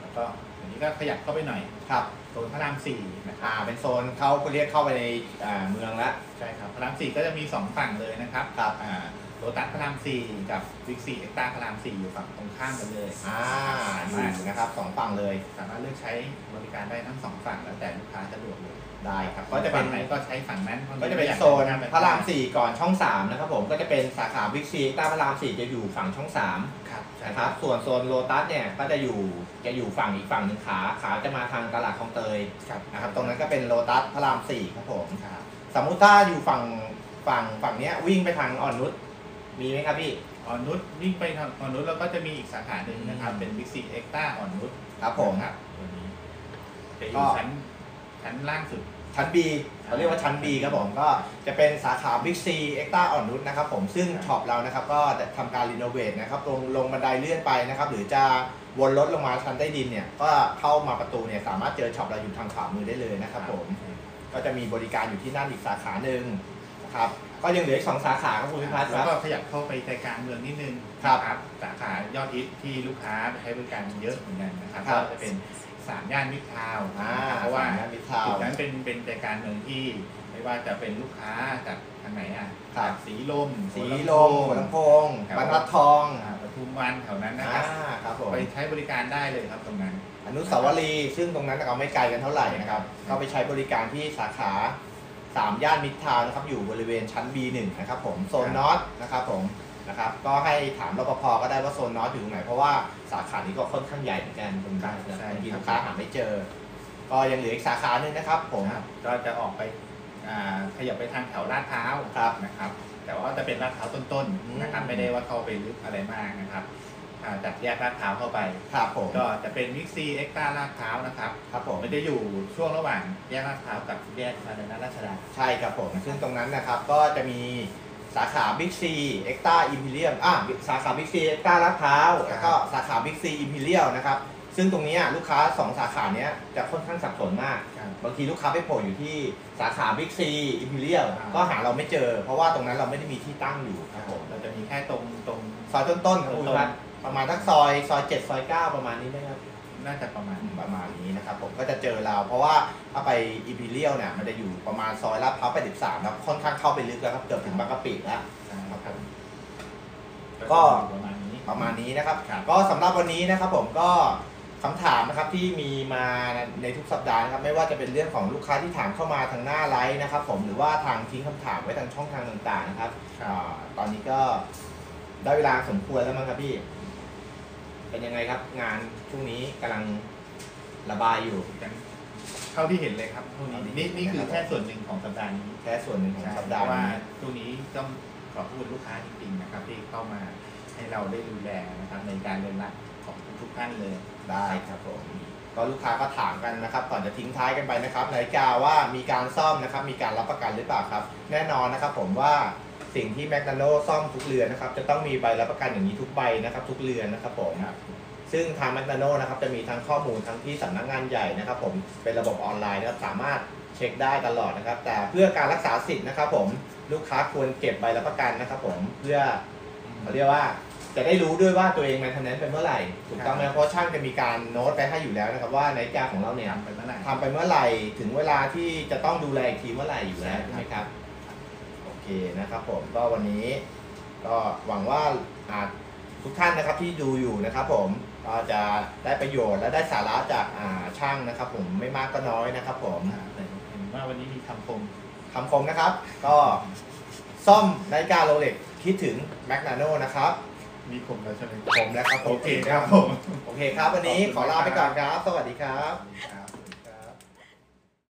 แล้วก็อันนี้ก็ขยับเข้าไปหน่อยครับโซนพระรามสี่นะครับเป็นโซนเขาเรียกเข้าไปในเมืองแล้วใช่ครับพระรามสี่ก็จะมีสองฝั่งเลยนะครับครับโลตัสพระรามสี่กับวิกซี่เอ็กซ์ต้าพระรามสี่อยู่ฝั่งตรงข้ามกันเลยอ่านะครับสองฝั่งเลยสามารถเลือกใช้บริการได้ทั้งสองฝั่งแล้วแต่ลูกค้าสะดวกเลยได้ครับก็จะเป็นไหนก็ใช้ฝั่งนั้นก็จะเป็นโซนพระรามสี่ก่อนช่องสามนะครับผมก็จะเป็นสาขาวิกซี่เอ็กซ์ต้าพระรามสี่จะอยู่ฝั่งช่องสามครับนะครับส่วนโซนโลตัสเนี่ยก็จะอยู่จะอยู่ฝั่งอีกฝั่งหนึ่งขาขาจะมาทางตลาดคลองเตยนะครับตรงนั้นก็เป็นโลตัสพระรามสี่ครับผมครับสมมุติถ้าอยู่ฝั่งฝั่งฝั่งเนี้ยวิ่งไปทางอ่อนนุชมีไหมครับพี่อ่อนนุชวิ่งไปทางอ่อนนุชแล้วก็จะมีอีกสาขาหนึ่งนะครับเป็นบิ๊กซีเอ็กซ์ต้าอ่อนนุชครับผมครับตัวนี้จะอยู่ชั้นชั้นล่างสุดชั้น บี เขาเรียกว่าชั้น บี ครับผมก็จะเป็นสาขาบิ๊กซีเอ็กซ์ต้าอ่อนนุชนะครับผมซึ่งช็อปเรานะครับก็ทำการรีโนเวทนะครับลงลงบันไดเลื่อนไปนะครับหรือจะวนรถลงมาชั้นใต้ดินเนี่ยก็เข้ามาประตูเนี่ยสามารถเจอช็อปเราอยู่ทางขวามือได้เลยนะครับผมก็จะมีบริการอยู่ที่นั่นอีกสาขาหนึ่งครับก็ยังเหลืออีกสองสาขาครับคุณพิพัฒน์แล้วก็ขยับเข้าไปใจกลางเมืองนิดนึงครับสาขายอดฮิตที่ลูกค้าไปใช้บริการเยอะเหมือนกันนะครับก็จะเป็นสามย่านมิตรทาวน์เพราะว่าจุดนั้นเป็นเป็นใจกลางเมืองที่ไม่ว่าจะเป็นลูกค้าจากทางไหนอ่ะสีลมสีลมหัวลำโพงบรรทัดทองปทุมวันแถวนั้นนะครับไปใช้บริการได้เลยครับตรงนั้นอนุสาวรีย์ซึ่งตรงนั้นก็ไม่ไกลกันเท่าไหร่นะครับเข้าไปใช้บริการที่สาขาสามย่านมิตรทาวน์นะครับอยู่บริเวณชั้น บี หนึ่ง นะครับผมโซนนอร์ทนะครับผมนะครับก็ให้ถามรปภก็ได้ว่าโซนนอร์ทอยู่ตรงไหนเพราะว่าสาขานี้ก็ค่อนข้างใหญ่เหมือนกันตรงนี้บางทีลูกค้าหาไม่เจอก็ยังเหลืออีกสาขาหนึ่งนะครับผมก็จะออกไปขยับไปทางแถวลาดพร้าวนะครับแต่ว่าจะเป็นลาดพร้าวต้นๆนะครับไม่ได้ว่าเข้าไปลึกอะไรมากนะครับจากแยกลาดพร้าวเข้าไปก็จะเป็นวิกซีเอ็กซ์ต้าลาดพร้าวนะครับมันจะอยู่ช่วงระหว่างแยกลาดพร้าวกับแยกมาดานราชดาใช่ครับผมซึ่งตรงนั้นนะครับก็จะมีสาขาบิ๊กซีเอ็กซ์ต้าอิมพีเรียมอ่ะสาขาบิ๊กซีเอ็กซ์ต้าลาดพร้าวแล้วก็สาขาบิ๊กซีอิมพีเรียลนะครับซึ่งตรงนี้ลูกค้าสองสาขานี้จะค่อนข้างสับสนมากบางทีลูกค้าไปโผล่อยู่ที่สาขาบิ๊กซีอิมพีเรียลก็หาเราไม่เจอเพราะว่าตรงนั้นเราไม่ได้มีที่ตั้งอยู่ครับผมเราจะมีแค่ตรงตรงซอยต้นๆครับคุณครับประมาณทั้งซอยซอยเจ็ดซอยเก้าประมาณนี้นะครับน่าจะประมาณประมาณนี้นะครับผมก็จะเจอเราเพราะว่าถ้าไปอิมพีเรียลเนี่ยมันจะอยู่ประมาณซอยลาดพร้าวแปดสิบสามแล้วค่อนข้างเข้าไปลึกแล้วครับเกือบถึงบางกะปิแล้วนะครับก็ประมาณนี้ประมาณนี้นะครับก็สำหรับวันนี้นะครับผมก็คำถามนะครับที่มีมาในทุกสัปดาห์นะครับไม่ว่าจะเป็นเรื่องของลูกค้าที่ถามเข้ามาทางหน้าไลฟ์นะครับผมหรือว่าทางทิ้งคำถามไว้ทางช่องทางต่างๆนะครับตอนนี้ก็ได้เวลาสมควรแล้วมั้งครับพี่เป็นยังไงครับงานช่วงนี้กำลังระบายอยู่เท่าที่เห็นเลยครับช่วงนี้นี่นี่คือแค่ส่วนหนึ่งของสัปดาห์นี้แค่ส่วนหนึ่งของสัปดาห์ว่าช่วงนี้ต้องขอบคุณลูกค้าจริงๆนะครับที่เข้ามาให้เราได้ดูแลนะครับในการเรียนรู้ของทุกท่านเลยได้ครับผมก็ลูกค้าก็ถามกันนะครับก่อนจะทิ้งท้ายกันไปนะครับนาฬิกาว่ามีการซ่อมนะครับมีการรับประกันหรือเปล่าครับแน่นอนนะครับผมว่าสิ่งที่แมคโดนัลด์ซ่อมทุกเรือนนะครับจะต้องมีใบรับประกันอย่างนี้ทุกใบนะครับทุกเรือนนะครับผมซึ่งทางแมคโดนัลด์นะครับจะมีทั้งข้อมูลทั้งที่สำนักงานใหญ่นะครับผมเป็นระบบออนไลน์นะครับสามารถเช็คได้ตลอดนะครับแต่เพื่อการรักษาสิทธิ์นะครับผมลูกค้าควรเก็บใบรับประกันนะครับผมเพื่อเขาเรียกว่าจะได้รู้ด้วยว่าตัวเองมันทำนั้นไปเมื่อไหร่ถูกต้องไหมเพราะช่างจะมีการโน้ตไปให้อยู่แล้วนะครับว่านาฬิกาของเราเนี่ยทำไปเมื่อไหร่ทำไปเมื่อไหร่ถึงเวลาที่จะต้องดูแลอีกทีเมื่อไหร่อยู่แล้วใช่ไหมครับนะครับผมก็วันนี้ก็หวังว่าอาจทุกท่านนะครับที่ดูอยู่นะครับผมก็จะได้ประโยชน์และได้สาระจากอ่าช่างนะครับผมไม่มากก็น้อยนะครับผมเห็นว่าวันนี้มีคำคมคำคมนะครับก็ซ่อมนาฬิกาโรเล็กซ์คิดถึงแมคโดนัลด์นะครับมีคมแล้วใช่ไหมคมแล้วครับโอเคครับผมโอเคครับวันนี้ขอลาไปก่อนครับสวัสดีครับ